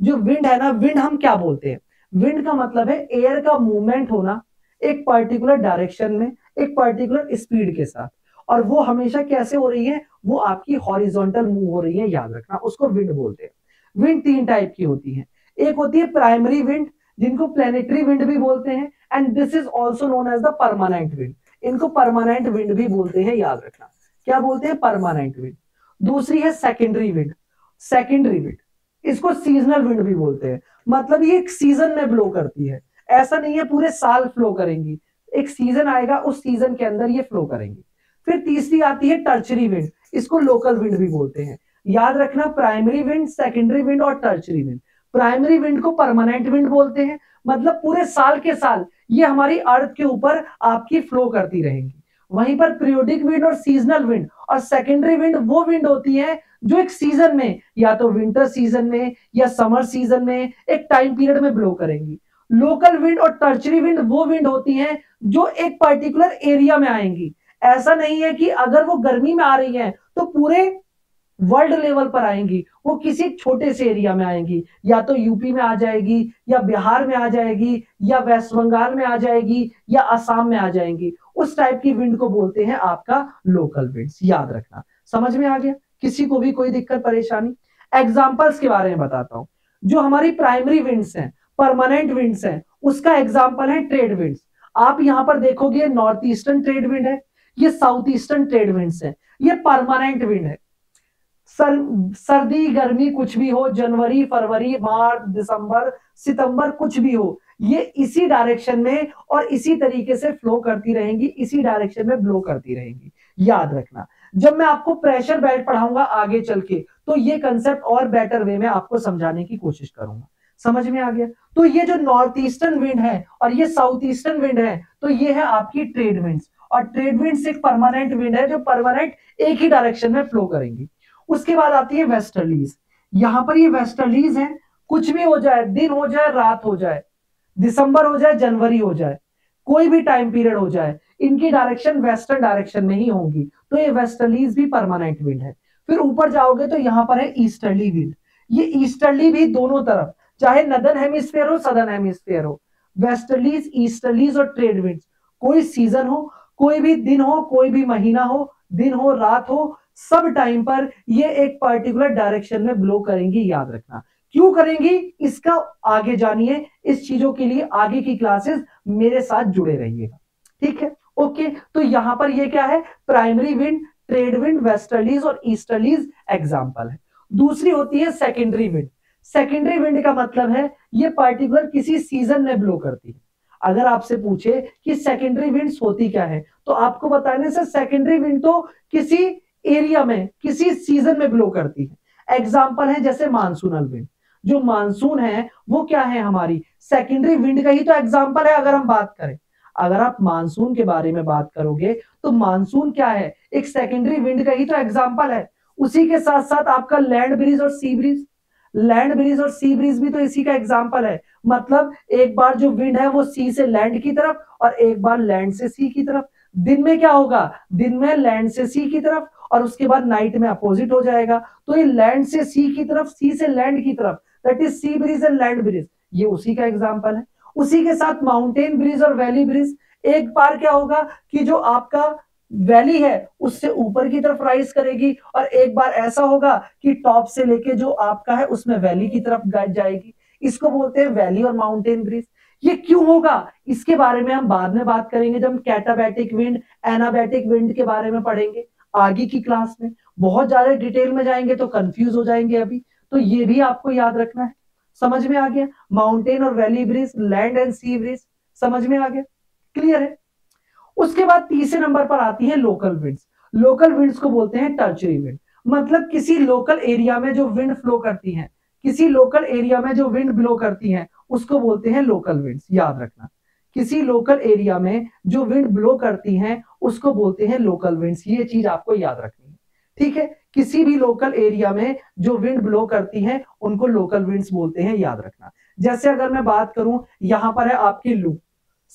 जो विंड है ना, विंड हम क्या बोलते हैं, विंड का मतलब है एयर का मूवमेंट होना एक पर्टिकुलर डायरेक्शन में, एक पर्टिकुलर स्पीड के साथ, और वो हमेशा कैसे हो रही है, वो आपकी हॉरिजॉन्टल मूव हो रही है, याद रखना, उसको विंड बोलते हैं। विंड तीन टाइप की होती है, एक होती है प्राइमरी विंड जिनको प्लेनेटरी विंड भी बोलते हैं, and this is also known as the permanent wind, इनको परमानेंट विंड भी बोलते हैं, याद रखना, क्या बोलते हैं, परमानेंट विंड। दूसरी है सेकेंडरी विंड, सेकेंडरी विंड इसको सीजनल विंड भी बोलते हैं, मतलब ये एक सीजन में ब्लो करती है, ऐसा नहीं है पूरे साल फ्लो करेंगी, एक सीजन आएगा उस सीजन के अंदर ये फ्लो करेंगी। फिर तीसरी आती है टर्चरी विंड, इसको लोकल विंड भी बोलते हैं, याद रखना, प्राइमरी विंड, सेकेंडरी विंड और टर्चरी विंड। प्राइमरी विंड को परमानेंट विंड बोलते हैं, मतलब पूरे साल के साल ये हमारी अर्थ के ऊपर आपकी फ्लो करती रहेंगी। वहीं पर पीरियोडिक विंड और सीजनल विंड और सेकेंडरी विंड वो विंड होती है जो एक सीजन में, या तो विंटर सीजन में या समर सीजन में, एक टाइम पीरियड में ब्लो करेंगी। लोकल विंड और टर्चरी विंड वो विंड होती हैं जो एक पर्टिकुलर एरिया में आएंगी, ऐसा नहीं है कि अगर वो गर्मी में आ रही हैं तो पूरे वर्ल्ड लेवल पर आएंगी, वो किसी छोटे से एरिया में आएंगी, या तो यूपी में आ जाएगी या बिहार में आ जाएगी या वेस्ट बंगाल में आ जाएगी या असम में आ जाएंगी, उस टाइप की विंड को बोलते हैं आपका लोकल विंड्स, याद रखना। समझ में आ गया? किसी को भी कोई दिक्कत परेशानी? एग्जाम्पल्स के बारे में बताता हूँ। जो हमारी प्राइमरी विंड्स हैं, परमानेंट विंड्स हैं, उसका एग्जाम्पल है ट्रेड विंड्स। आप यहां पर देखोगे नॉर्थ ईस्टर्न ट्रेड विंड है, ये साउथ ईस्टर्न ट्रेड विंड्स है, ये परमानेंट विंड है। सर, सर्दी गर्मी कुछ भी हो, जनवरी फरवरी मार्च दिसंबर सितंबर कुछ भी हो, ये इसी डायरेक्शन में और इसी तरीके से फ्लो करती रहेंगी, इसी डायरेक्शन में ब्लो करती रहेंगी, याद रखना। जब मैं आपको प्रेशर बेल्ट पढ़ाऊंगा आगे चल के तो ये कंसेप्ट और बेटर वे में आपको समझाने की कोशिश करूंगा। समझ में आ गया? तो ये जो नॉर्थ ईस्टर्न विंड है और ये साउथ ईस्टर्न विंड है, तो ये है आपकी ट्रेड विंड्स, और ट्रेड विंड्स एक परमानेंट विंड है जो परमानेंट एक ही डायरेक्शन में फ्लो करेंगी। उसके बाद आती है वेस्टर्लीज। यहाँ पर ये वेस्टर्लीज है, कुछ भी हो जाए, दिन हो जाए रात हो जाए, दिसंबर हो जाए जनवरी हो जाए, कोई भी टाइम पीरियड हो जाए, इनकी डायरेक्शन वेस्टर्न डायरेक्शन में ही होंगी, तो ये वेस्टर्लीज भी परमानेंट विंड है। फिर ऊपर जाओगे तो यहाँ पर है ईस्टर्ली विंड, ये ईस्टर्ली भी दोनों तरफ, चाहे नदर्न हेमिस्फीयर हो सदर्न हेमिस्फीयर हो, वेस्टर्लीज ईस्टर्लीज और ट्रेड विंड्स, कोई सीजन हो, कोई भी दिन हो, कोई भी महीना हो, दिन हो रात हो, सब टाइम पर ये एक पर्टिकुलर डायरेक्शन में ब्लो करेंगी, याद रखना। क्यों करेंगी, इसका आगे जानिए, इस चीजों के लिए आगे की क्लासेस मेरे साथ जुड़े रहिएगा, ठीक है, ओके। तो यहाँ पर ये क्या है, primary wind, trade wind, वेस्टर्लीज और ईस्टर्लीज एग्जाम्पल है। दूसरी होती है सेकेंडरी विंड। सेकेंडरी विंड का मतलब है ये पर्टिकुलर किसी सीजन में ब्लो करती है। अगर आपसे पूछे कि सेकेंडरी विंड्स होती क्या है, तो आपको बताने से सेकेंडरी विंड तो किसी एरिया में किसी सीजन में ब्लो करती है। एग्जाम्पल है जैसे मानसूनल विंड, जो मानसून है वो क्या है, हमारी सेकेंडरी विंड का ही तो एग्जाम्पल है। अगर हम बात करें, अगर आप मानसून के बारे में बात करोगे तो मानसून क्या है, एक सेकेंडरी विंड का ही तो एग्जाम्पल है। उसी के साथ साथ आपका लैंड ब्रीज और सी ब्रीज, लैंड ब्रीज और सी ब्रीज भी तो इसी का एग्जाम्पल है, मतलब एक बार जो विंड है वो सी से लैंड की तरफ और एक बार लैंड से सी की तरफ। दिन में क्या होगा, दिन में लैंड से सी की तरफ और उसके बाद नाइट में अपोजिट हो जाएगा। तो ये लैंड से सी की तरफ, सी से लैंड की तरफ, that is sea breeze and land breeze, ये उसी का एग्जाम्पल है। उसी के साथ माउंटेन ब्रिज और वैली ब्रिज, एक बार क्या होगा कि जो आपका वैली है उससे ऊपर की तरफ राइज करेगी और एक बार ऐसा होगा कि टॉप से लेके जो आपका है उसमें वैली की तरफ जाएगी, इसको बोलते हैं वैली और माउंटेन ब्रिज। ये क्यों होगा इसके बारे में हम बाद में बात करेंगे जब हम कैटाबैटिक विंड, एनाबैटिक विंड के बारे में पढ़ेंगे आगे की क्लास में, बहुत ज्यादा डिटेल में जाएंगे तो कंफ्यूज हो जाएंगे अभी, तो ये भी आपको याद रखना है। समझ में आ गया? माउंटेन और valley breeze, land and sea breeze, समझ में आ गया, क्लियर है। उसके बाद तीसरे नंबर पर आती है लोकल विंड्स। लोकल विंड्स को बोलते हैं टर्शरी विंड, मतलब किसी लोकल एरिया में जो विंड फ्लो करती है, किसी लोकल एरिया में जो विंड ब्लो करती है उसको बोलते हैं लोकल विंड्स, याद रखना। किसी लोकल एरिया में जो विंड ब्लो करती हैं उसको बोलते हैं लोकल विंड्स, ये चीज आपको याद रखनी है, ठीक है। किसी भी लोकल एरिया में जो विंड ब्लो करती हैं उनको लोकल विंड्स बोलते हैं, याद रखना। जैसे अगर मैं बात करूं, यहाँ पर है आपकी लू,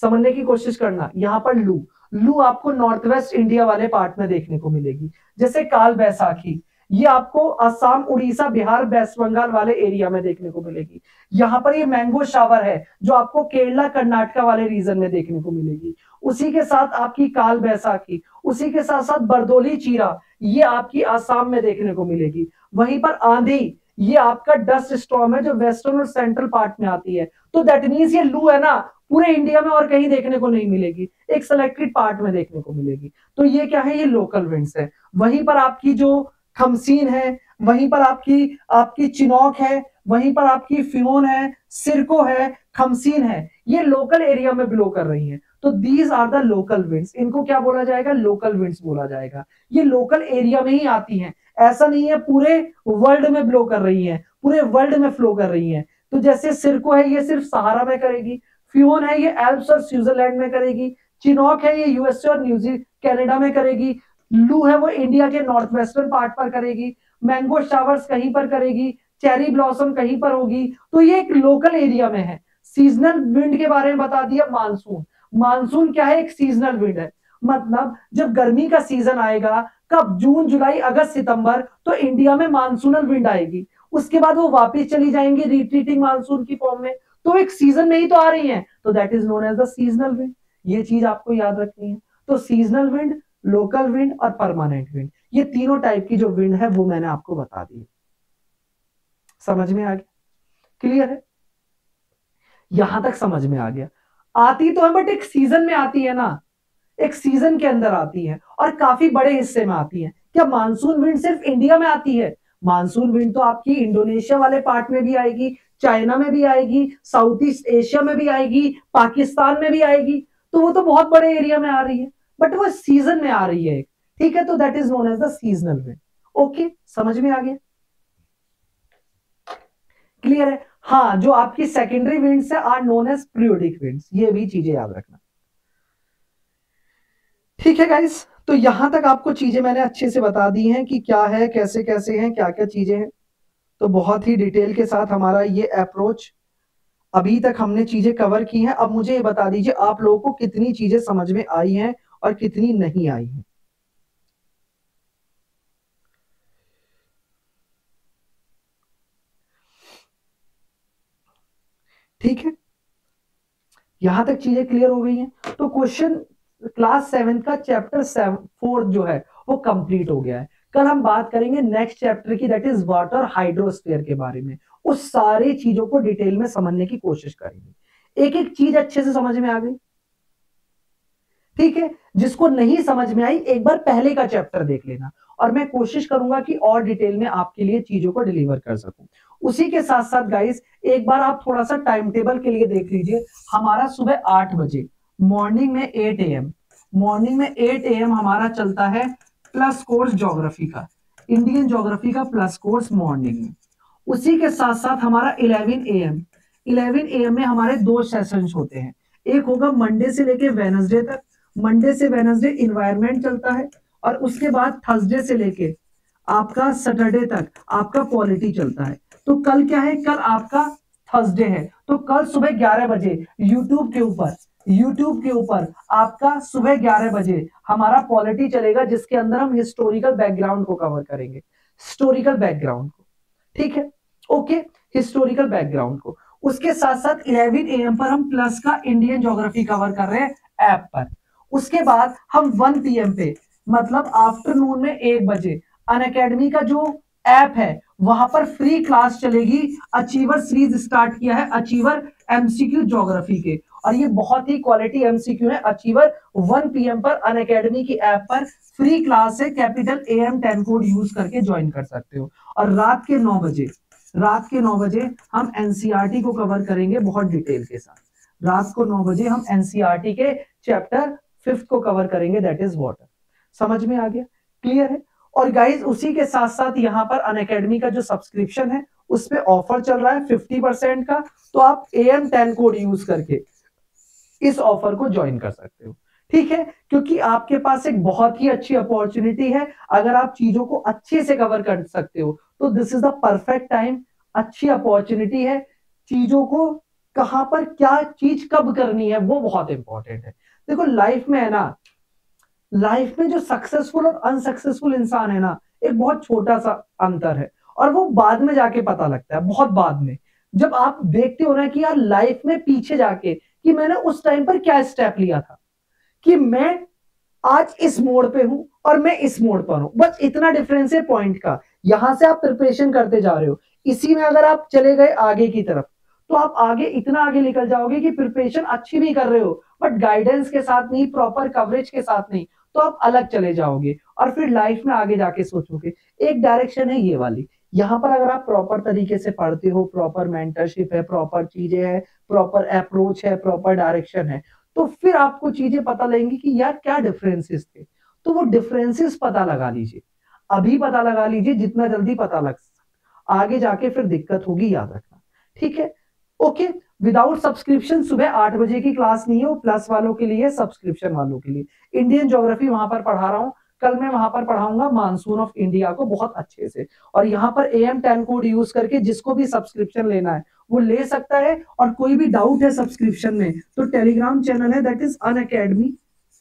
समझने की कोशिश करना, यहाँ पर लू, लू आपको नॉर्थ वेस्ट इंडिया वाले पार्ट में देखने को मिलेगी। जैसे काल बैसाखी, ये आपको असम, उड़ीसा, बिहार, वेस्ट बंगाल वाले एरिया में देखने को मिलेगी। यहाँ पर ये मैंगो शावर है जो आपको केरला, कर्नाटका वाले रीजन में देखने को मिलेगी। उसी के साथ आपकी काल बैसाखी, उसी के साथ साथ बरदोली चीरा, ये आपकी असम में देखने को मिलेगी। वहीं पर आंधी, ये आपका डस्ट स्टॉर्म है जो वेस्टर्न और सेंट्रल पार्ट में आती है। तो दैट मीन्स ये लू है ना, पूरे इंडिया में और कहीं देखने को नहीं मिलेगी, एक सिलेक्टेड पार्ट में देखने को मिलेगी। तो ये क्या है, ये लोकल विंड्स है। वहीं पर आपकी जो खमसीन है, वहीं पर आपकी आपकी चिनौक है, वहीं पर आपकी फ्योन है, सिरको है, खमसीन है, ये लोकल एरिया में ब्लो कर रही है। तो these are the local winds, इनको क्या बोला जाएगा, लोकल विंड्स बोला जाएगा। ये लोकल एरिया में ही आती हैं, ऐसा नहीं है पूरे वर्ल्ड में ब्लो कर रही है, पूरे वर्ल्ड में फ्लो कर रही है। तो जैसे सिरको है ये सिर्फ सहारा में करेगी, फ्योन है ये एल्प्स और स्विट्जरलैंड में करेगी, चिनौक है ये यूएसए और न्यूजीलैंड कनाडा में करेगी, लू है वो इंडिया के नॉर्थ वेस्टर्न पार्ट पर करेगी, मैंगो शावर्स कहीं पर करेगी, चेरी ब्लॉसम कहीं पर होगी। तो ये एक लोकल एरिया में है। सीजनल विंड के बारे में बता दिया, मानसून, मानसून क्या है, एक सीजनल विंड है, मतलब जब गर्मी का सीजन आएगा, कब, जून, जुलाई, अगस्त, सितंबर, तो इंडिया में मानसूनल विंड आएगी, उसके बाद वो वापिस चली जाएंगी रिट्रीटिंग मानसून की फॉर्म में, तो एक सीजन में ही तो आ रही है, तो that is known as the seasonal wind, ये चीज आपको याद रखनी है। तो सीजनल विंड, लोकल विंड और परमानेंट विंड, ये तीनों टाइप की जो विंड है वो मैंने आपको बता दी, समझ में आ गया, क्लियर है, यहां तक समझ में आ गया। आती तो है बट एक सीजन में आती है ना, एक सीजन के अंदर आती है और काफी बड़े हिस्से में आती है। क्या मानसून विंड सिर्फ इंडिया में आती है? मानसून विंड तो आपकी इंडोनेशिया वाले पार्ट में भी आएगी, चाइना में भी आएगी, साउथ ईस्ट एशिया में भी आएगी, पाकिस्तान में भी आएगी, तो वो तो बहुत बड़े एरिया में आ रही है, बट वो सीजन में आ रही है, ठीक है। तो that is known as the seasonal wind. Okay, समझ में आ गया, क्लियर है। हाँ, जो आपकी सेकेंडरी विंड्स है are known as periodic winds, ये भी चीजें याद रखना, ठीक है गाइस। तो यहां तक आपको चीजें मैंने अच्छे से बता दी हैं कि क्या है, कैसे कैसे हैं, क्या क्या चीजें हैं। तो बहुत ही डिटेल के साथ हमारा ये अप्रोच, अभी तक हमने चीजें कवर की हैं। अब मुझे ये बता दीजिए आप लोगों को कितनी चीजें समझ में आई हैं और कितनी नहीं आई है। ठीक है, यहां तक चीजें क्लियर हो गई हैं। तो क्वेश्चन क्लास सेवन का चैप्टर सेवन फोर्थ जो है वो कंप्लीट हो गया है। कल हम बात करेंगे नेक्स्ट चैप्टर की, दैट इज वाटर हाइड्रोस्फीयर के बारे में। उस सारी चीजों को डिटेल में समझने की कोशिश करेंगे, एक एक चीज अच्छे से समझ में आ गई, ठीक है। जिसको नहीं समझ में आई एक बार पहले का चैप्टर देख लेना और मैं कोशिश करूंगा कि और डिटेल में आपके लिए चीजों को डिलीवर कर सकूं। उसी के साथ साथ गाइस एक बार आप थोड़ा सा टाइम टेबल के लिए देख लीजिए। हमारा सुबह आठ बजे मॉर्निंग में एट ए एम मॉर्निंग में एट ए एम हमारा चलता है प्लस कोर्स ज्योग्राफी का, इंडियन ज्योग्राफी का प्लस कोर्स मॉर्निंग में। उसी के साथ साथ हमारा eleven A M eleven A M में हमारे दो सेशंस होते हैं। एक होगा मंडे से लेके वेनसडे तक, मंडे से वेनसडे इन्वायरमेंट चलता है और उसके बाद थर्सडे से लेके आपका सैटरडे तक आपका पॉलिटी चलता है। तो कल क्या है, कल आपका थर्सडे है, तो कल सुबह ग्यारह बजे यूट्यूब के ऊपर यूट्यूब के ऊपर आपका सुबह ग्यारह बजे हमारा पॉलिटी चलेगा, जिसके अंदर हम हिस्टोरिकल बैकग्राउंड को कवर करेंगे, हिस्टोरिकल बैकग्राउंड को, ठीक है। ओके हिस्टोरिकल बैकग्राउंड को। उसके साथ साथ ग्यारह ए एम पर हम प्लस का इंडियन ज्योग्राफी कवर कर रहे हैं ऐप पर। उसके बाद हम वन पी एम पे मतलब आफ्टरनून में एक बजे अनअकैडमी का जो ऐप है वहां पर फ्री क्लास चलेगी। अचीवर सीरीज स्टार्ट किया है अचीवर एमसीक्यू ज्योग्राफी के, और ये बहुत ही क्वालिटी एमसीक्यू है। अचीवर वन पी एम पर अनअकैडमी की ऐप पर फ्री क्लास है, capital AM ten code use करके ज्वाइन कर सकते हो। और रात के नौ बजे रात के नौ बजे हम एनसीईआरटी को कवर करेंगे बहुत डिटेल के साथ। रात को नौ बजे हम एनसीईआरटी के चैप्टर फिफ्थ को कवर करेंगे, दैट इज वाटर। समझ में आ गया, क्लियर है। और गाइज उसी के साथ साथ यहाँ पर अनअकैडमी का जो सब्सक्रिप्शन है उस पे ऑफर चल रहा है फिफ्टी परसेंट का, तो आप A M ten code use करके इस ऑफर को ज्वाइन कर सकते हो, ठीक है। क्योंकि आपके पास एक बहुत ही अच्छी अपॉर्चुनिटी है, अगर आप चीजों को अच्छे से कवर कर सकते हो तो this is the perfect time. अच्छी अपॉर्चुनिटी है, चीजों को कहां पर क्या चीज कब करनी है वो बहुत इंपॉर्टेंट है। देखो लाइफ में है ना, लाइफ में जो सक्सेसफुल और अनसक्सेसफुल इंसान है ना, एक बहुत छोटा सा अंतर है, और वो बाद में जाके पता लगता है, बहुत बाद में जब आप देखते हो ना कि यार लाइफ में पीछे जाके कि मैंने उस टाइम पर क्या स्टेप लिया था, कि मैं आज इस मोड़ पे हूं और मैं इस मोड़ पर हूं, बस इतना डिफरेंस है पॉइंट का। यहां से आप प्रिपरेशन करते जा रहे हो, इसी में अगर आप चले गए आगे की तरफ तो आप आगे इतना आगे निकल जाओगे कि प्रिपरेशन अच्छी भी कर रहे हो बट गाइडेंस के साथ नहीं, प्रॉपर कवरेज के साथ नहीं, तो आप अलग चले जाओगे और फिर लाइफ में आगे जाके सोचोगे। एक डायरेक्शन है ये वाली, यहाँ पर अगर आप प्रॉपर तरीके से पढ़ते हो, प्रॉपर मेंटरशिप है, प्रॉपर चीजें हैं, प्रॉपर अप्रोच है, प्रॉपर डायरेक्शन है, तो फिर आपको चीजें पता लगेंगी कि यार क्या डिफरेंसेस थे, तो वो डिफरेंसेस पता लगा लीजिए, अभी पता लगा लीजिए, जितना जल्दी पता लग सके, आगे जाके फिर दिक्कत होगी, याद रखना, ठीक है। ओके, विदाउट सब्सक्रिप्शन सुबह आठ बजे की क्लास नहीं है, वो प्लस वालों के लिए, सब्सक्रिप्शन वालों के लिए। इंडियन ज्योग्राफी वहां पर पढ़ा रहा हूँ, कल मैं वहां पर पढ़ाऊंगा मानसून ऑफ इंडिया को बहुत अच्छे से, और यहाँ पर A M ten code use करके जिसको भी सब्सक्रिप्शन लेना है वो ले सकता है। और कोई भी डाउट है सब्सक्रिप्शन में तो टेलीग्राम चैनल है, that is Unacademy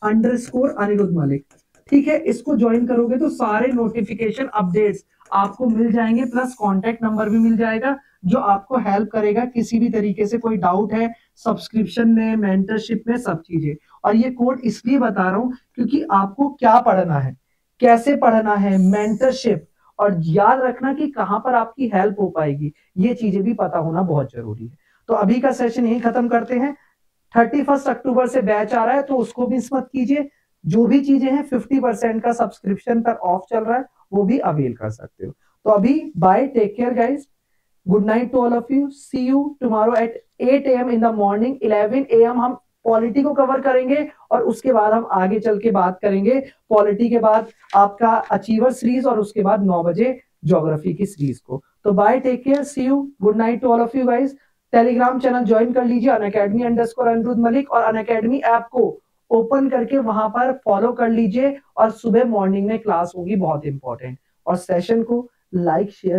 underscore Anirudh Malik, ठीक है। इसको ज्वाइन करोगे तो सारे नोटिफिकेशन अपडेट्स आपको मिल जाएंगे, प्लस कॉन्टेक्ट नंबर भी मिल जाएगा जो आपको हेल्प करेगा किसी भी तरीके से, कोई डाउट है सब्सक्रिप्शन में, मेंटरशिप में, सब चीजें। और ये कोड इसलिए बता रहा हूँ क्योंकि आपको क्या पढ़ना है, कैसे पढ़ना है, मेंटरशिप, और याद रखना कि कहाँ पर आपकी हेल्प हो पाएगी, ये चीजें भी पता होना बहुत जरूरी है। तो अभी का सेशन यही खत्म करते हैं। थर्टी फर्स्ट अक्टूबर से बैच आ रहा है, तो उसको मिस मत कीजिए। जो भी चीजें हैं फिफ्टी परसेंट का सब्सक्रिप्शन पर ऑफ चल रहा है, वो भी अवेल कर सकते हो। तो अभी bye, take care guys, good night to all of you, see you tomorrow at eight A M in the morning. Eleven A M हम पॉलिटी को कवर करेंगे, और उसके बाद हम आगे चल के बात करेंगे पॉलिटी के बाद आपका अचीवर सीरीज, और उसके बाद नौ बजे ज्योग्राफी की सीरीज को। तो bye, take care, see you, good night to all of you guys. Telegram channel join कर लीजिए अनअकैडमी अंडरस्कोर अनिरुद्ध मलिक, और अनअकैडमी ऐप को ओपन करके वहां पर फॉलो कर लीजिए, और सुबह मॉर्निंग में क्लास होगी बहुत इंपॉर्टेंट। और सेशन को लाइक शेयर